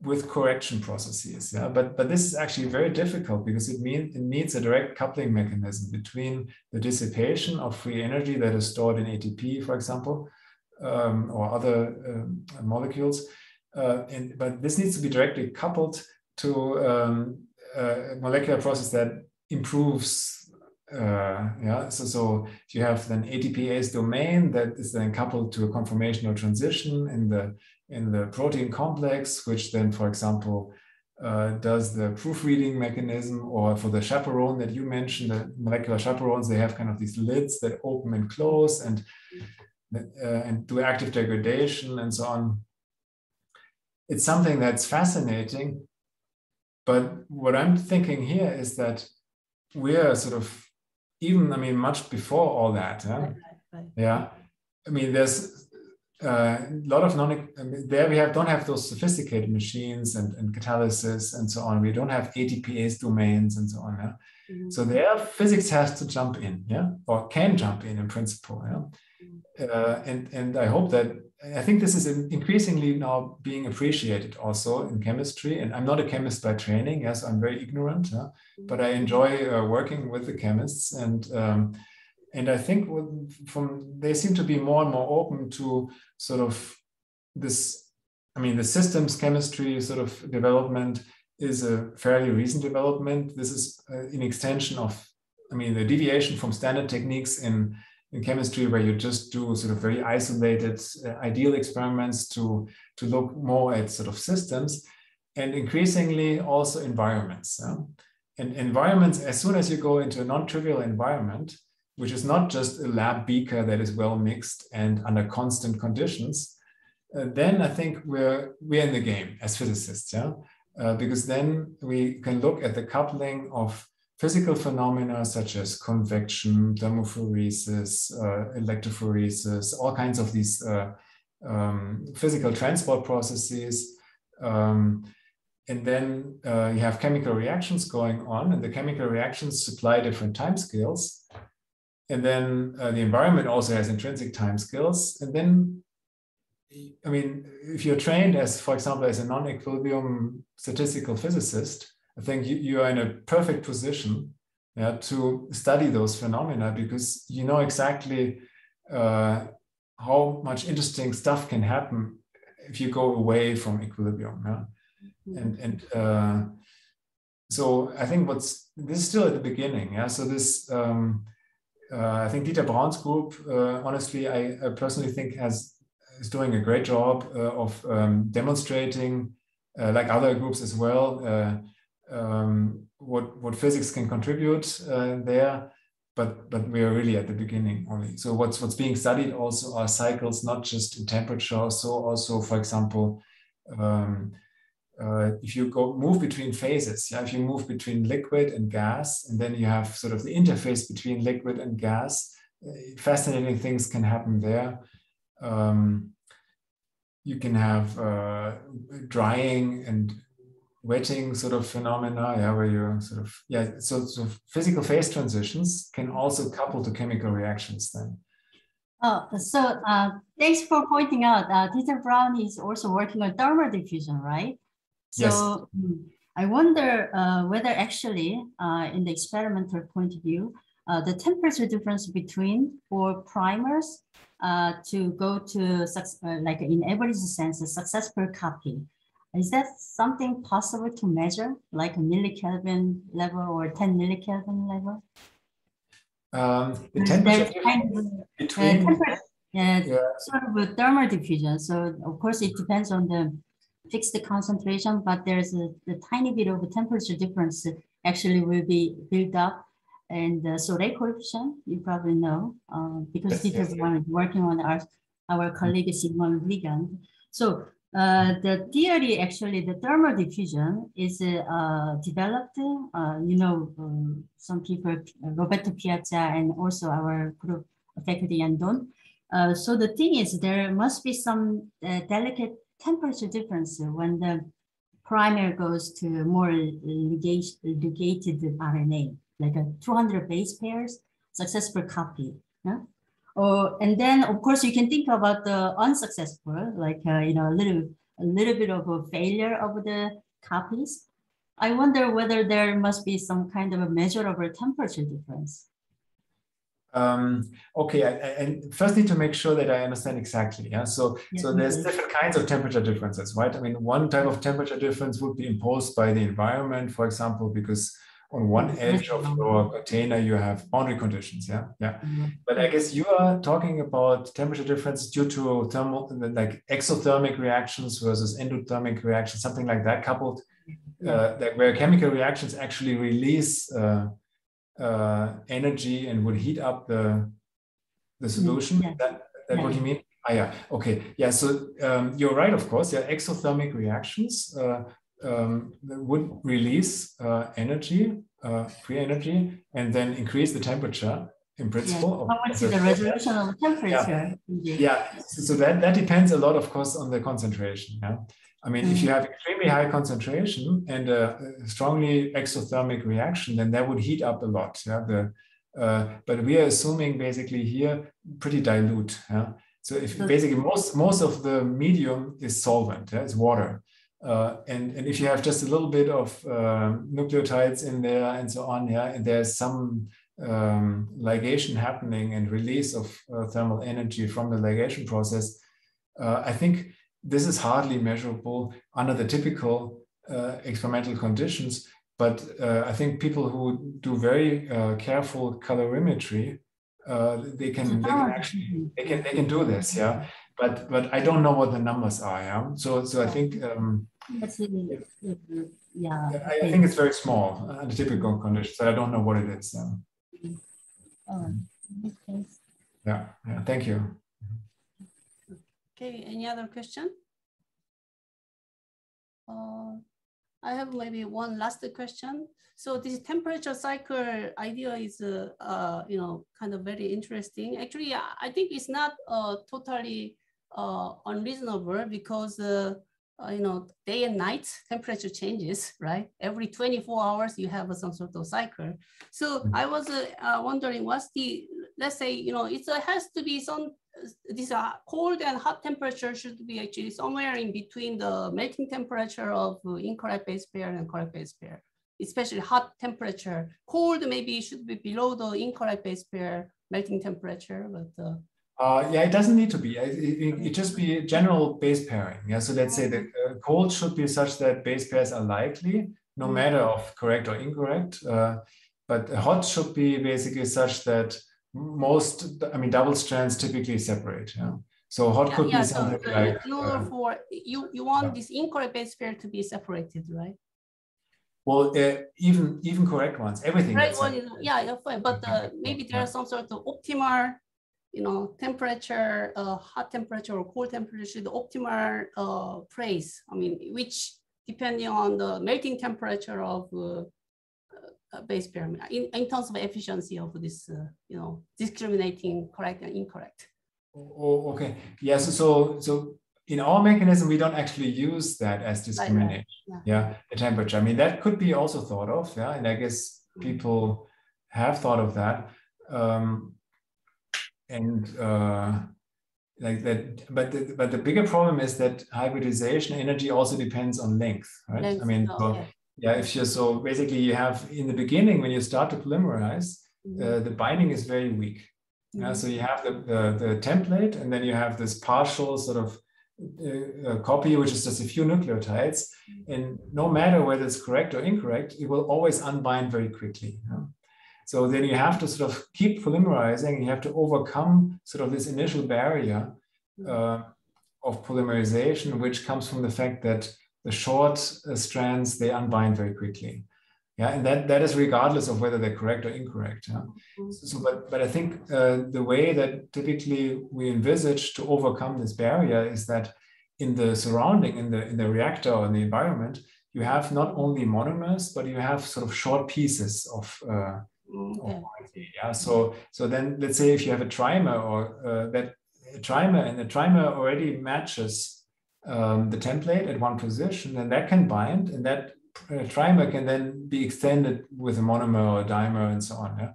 with correction processes. Yeah, but, but this is actually very difficult because it, mean, it needs a direct coupling mechanism between the dissipation of free energy that is stored in A T P, for example, um, or other um, molecules. Uh, and, but this needs to be directly coupled to um, a molecular process that improves. Uh, yeah, so, so you have then A T P ase domain that is then coupled to a conformational transition in the in the protein complex, which then, for example, uh, does the proofreading mechanism, or for the chaperone that you mentioned, the molecular chaperones, they have kind of these lids that open and close and, uh, and do active degradation and so on. It's something that's fascinating, but what I'm thinking here is that we're sort of, even, I mean, much before all that, huh? right, right. yeah, I mean, there's Uh, a lot of non I mean, there we have don't have those sophisticated machines and, and catalysis and so on. We don't have A T P ase domains and so on. Yeah? Mm-hmm. So there, physics has to jump in, yeah, or can jump in in principle. Yeah, uh, and and I hope that I think this is increasingly now being appreciated also in chemistry. And I'm not a chemist by training, yes, I'm very ignorant, yeah? Mm-hmm. But I enjoy uh, working with the chemists, and um, and I think from they seem to be more and more open to sort of this, I mean, the systems chemistry sort of development is a fairly recent development. This is an extension of, I mean, the deviation from standard techniques in, in chemistry, where you just do sort of very isolated uh, ideal experiments, to, to look more at sort of systems and increasingly also environments. Yeah? And environments, as soon as you go into a non-trivial environment, which is not just a lab beaker that is well mixed and under constant conditions, uh, then I think we're, we're in the game as physicists, yeah? Uh, because then we can look at the coupling of physical phenomena such as convection, thermophoresis, uh, electrophoresis, all kinds of these uh, um, physical transport processes. Um, and then uh, you have chemical reactions going on, and the chemical reactions supply different timescales. And then uh, the environment also has intrinsic time scales. And then, I mean, if you're trained as, for example, as a non-equilibrium statistical physicist, I think you, you are in a perfect position, yeah, to study those phenomena, because you know exactly uh, how much interesting stuff can happen if you go away from equilibrium. Yeah? Mm-hmm. And, and uh, so I think what's, this is still at the beginning. Yeah. So this, um, Uh, I think Dieter Braun's group, uh, honestly, I, I personally think has, is doing a great job uh, of um, demonstrating, uh, like other groups as well, uh, um, what, what physics can contribute uh, there. But, but we are really at the beginning only. So what's, what's being studied also are cycles, not just in temperature. So also, for example, um, Uh, if you go move between phases, yeah, if you move between liquid and gas, and then you have sort of the interface between liquid and gas, uh, fascinating things can happen there. Um, you can have uh, drying and wetting sort of phenomena, yeah, where you sort of, yeah, so, so physical phase transitions can also couple to chemical reactions then. Oh, so uh, thanks for pointing out, uh, Dieter Braun is also working on thermal diffusion, right? So yes. I wonder uh, whether actually, uh, in the experimental point of view, uh, the temperature difference between four primers uh, to go to, uh, like in average sense, a successful copy. Is that something possible to measure, like a millikelvin level or ten millikelvin level? Um, the temperature kind of, between uh, temperature, yeah, yeah. sort of a thermal diffusion. So of course it depends on the fixed concentration, but there's a, a tiny bit of a temperature difference actually will be built up, and the Soleil coefficient you probably know uh, because yes, Dieter yes, Braun is working on our our colleague Sigmund Wiegand. So. Uh, the theory, actually, the thermal diffusion is uh, developed, uh, you know, um, some people, Roberto Piazza and also our group faculty and Don. Uh, so the thing is, there must be some uh, delicate temperature difference when the primer goes to more ligate, ligated R N A, like a two hundred base pairs, successful copy. Yeah? Oh, and then of course you can think about the unsuccessful, like uh, you know, a little, a little bit of a failure of the copies. I wonder whether there must be some kind of a measurable temperature difference. Um, okay, and first need to make sure that I understand exactly. Yeah, so yes, so there's yes. different kinds of temperature differences, right? I mean, one type of temperature difference would be imposed by the environment, for example, because on one edge of your container, you have boundary conditions, yeah, yeah. Mm-hmm. But I guess you are talking about temperature difference due to thermal, like exothermic reactions versus endothermic reactions, something like that, coupled, uh, that where chemical reactions actually release uh, uh, energy and would heat up the the solution. Mm-hmm. That that's yeah. what you mean? Ah, yeah. Okay. Yeah. So um, you're right, of course. Yeah, exothermic reactions. Uh, Um, would release uh, energy, uh, free energy, and then increase the temperature in principle. Yeah. How much is the resolution of temperature? Yeah. yeah, so that, that depends a lot, of course, on the concentration. Yeah? I mean, mm-hmm. if you have extremely high concentration and a strongly exothermic reaction, then that would heat up a lot. Yeah? The, uh, but we are assuming basically here pretty dilute. Yeah? So if basically most, most of the medium is solvent, yeah? It's water. Uh, and, and if you have just a little bit of uh, nucleotides in there and so on, yeah, and there's some um, ligation happening and release of uh, thermal energy from the ligation process, uh, I think this is hardly measurable under the typical uh, experimental conditions. But uh, I think people who do very uh, careful calorimetry, uh, they can they can actually they can they can do this, yeah. But but I don't know what the numbers are. Yeah? So so I think. Um, yeah. I, I think it's very small under typical conditions. So I don't know what it is. Yeah. Oh, okay. Yeah. Yeah. Thank you. Okay. Any other question? Uh, I have maybe one last question. So this temperature cycle idea is, uh, uh, you know, kind of very interesting. Actually, I think it's not uh, totally. Uh, unreasonable because uh, uh, you know, day and night temperature changes, right? Every twenty-four hours you have uh, some sort of cycle. So I was uh, uh, wondering, what's the, let's say, you know, it uh, has to be some, uh, these uh, cold and hot temperature should be actually somewhere in between the melting temperature of uh, incorrect base pair and correct base pair, especially hot temperature. Cold maybe should be below the incorrect base pair melting temperature, but uh, Uh, yeah, it doesn't need to be. It, it, it just be a general base pairing. Yeah, so let's say the uh, cold should be such that base pairs are likely, no matter of correct or incorrect. Uh, but hot should be basically such that most, I mean, double strands typically separate. Yeah, so hot yeah, could yeah, be so something the, like. Uh, for you, you want yeah. this incorrect base pair to be separated, right? Well, uh, even even correct ones, everything. Right one is, yeah, that's fine. But uh, maybe there are some sort of optimal. You know, temperature, uh, hot temperature or cold temperature, the optimal uh, place. I mean, which depending on the melting temperature of uh, uh, base pair, in, in terms of efficiency of this, uh, you know, discriminating correct and incorrect. Oh, okay. Yes. So, so in our mechanism, we don't actually use that as discrimination. Yeah. yeah. The temperature. I mean, that could be also thought of. Yeah. And I guess people have thought of that. Um, and uh, like that, but the, but the bigger problem is that hybridization energy also depends on length, right? Length, I mean, oh, so, yeah. yeah. If you're so basically, you have in the beginning when you start to polymerize, mm-hmm. uh, the binding is very weak. Yeah, so you have the, the, the template, and then you have this partial sort of uh, copy, which is just a few nucleotides. And no matter whether it's correct or incorrect, it will always unbind very quickly. You know? So then you have to sort of keep polymerizing, and you have to overcome sort of this initial barrier uh, of polymerization, which comes from the fact that the short uh, strands, they unbind very quickly. Yeah, and that, that is regardless of whether they're correct or incorrect. Yeah? So, but, but I think uh, the way that typically we envisage to overcome this barrier is that in the surrounding, in the, in the reactor or in the environment, you have not only monomers, but you have sort of short pieces of, uh, okay. of yeah. So, so then let's say if you have a trimer or uh, that a trimer, and the trimer already matches um, the template at one position, then that can bind, and that a trimer can then be extended with a monomer or a dimer and so on. Yeah?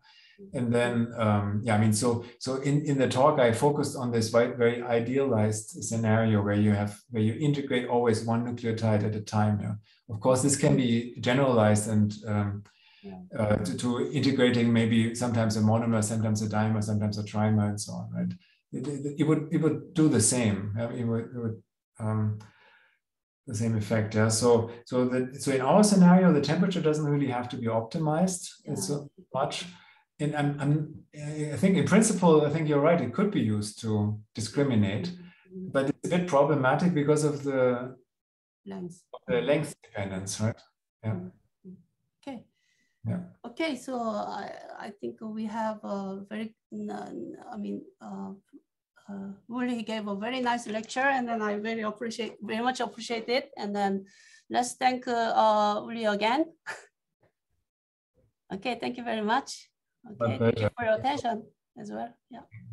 And then, um, yeah, I mean, so so in, in the talk, I focused on this very idealized scenario where you have, where you integrate always one nucleotide at a time. Yeah? Of course, this can be generalized and um, yeah. uh, to, to integrating maybe sometimes a monomer, sometimes a dimer, sometimes a trimer and so on, right? It, it, it, would, it would do the same. I mean, it would, it would um, the same effect, yeah. So, so that so in our scenario, the temperature doesn't really have to be optimized yeah. so much. And I'm, I'm, I think in principle, I think you're right. It could be used to discriminate, mm-hmm. but it's a bit problematic because of the length, the length dependence, right? Yeah. Okay. Yeah. Okay. So I, I think we have a very, I mean. Uh, Uh, Ulrich gave a very nice lecture, and then I really appreciate, very much appreciate it. And then let's thank uh, uh, Ulrich again. Okay, thank you very much. Okay, thank you for your attention as well. Yeah.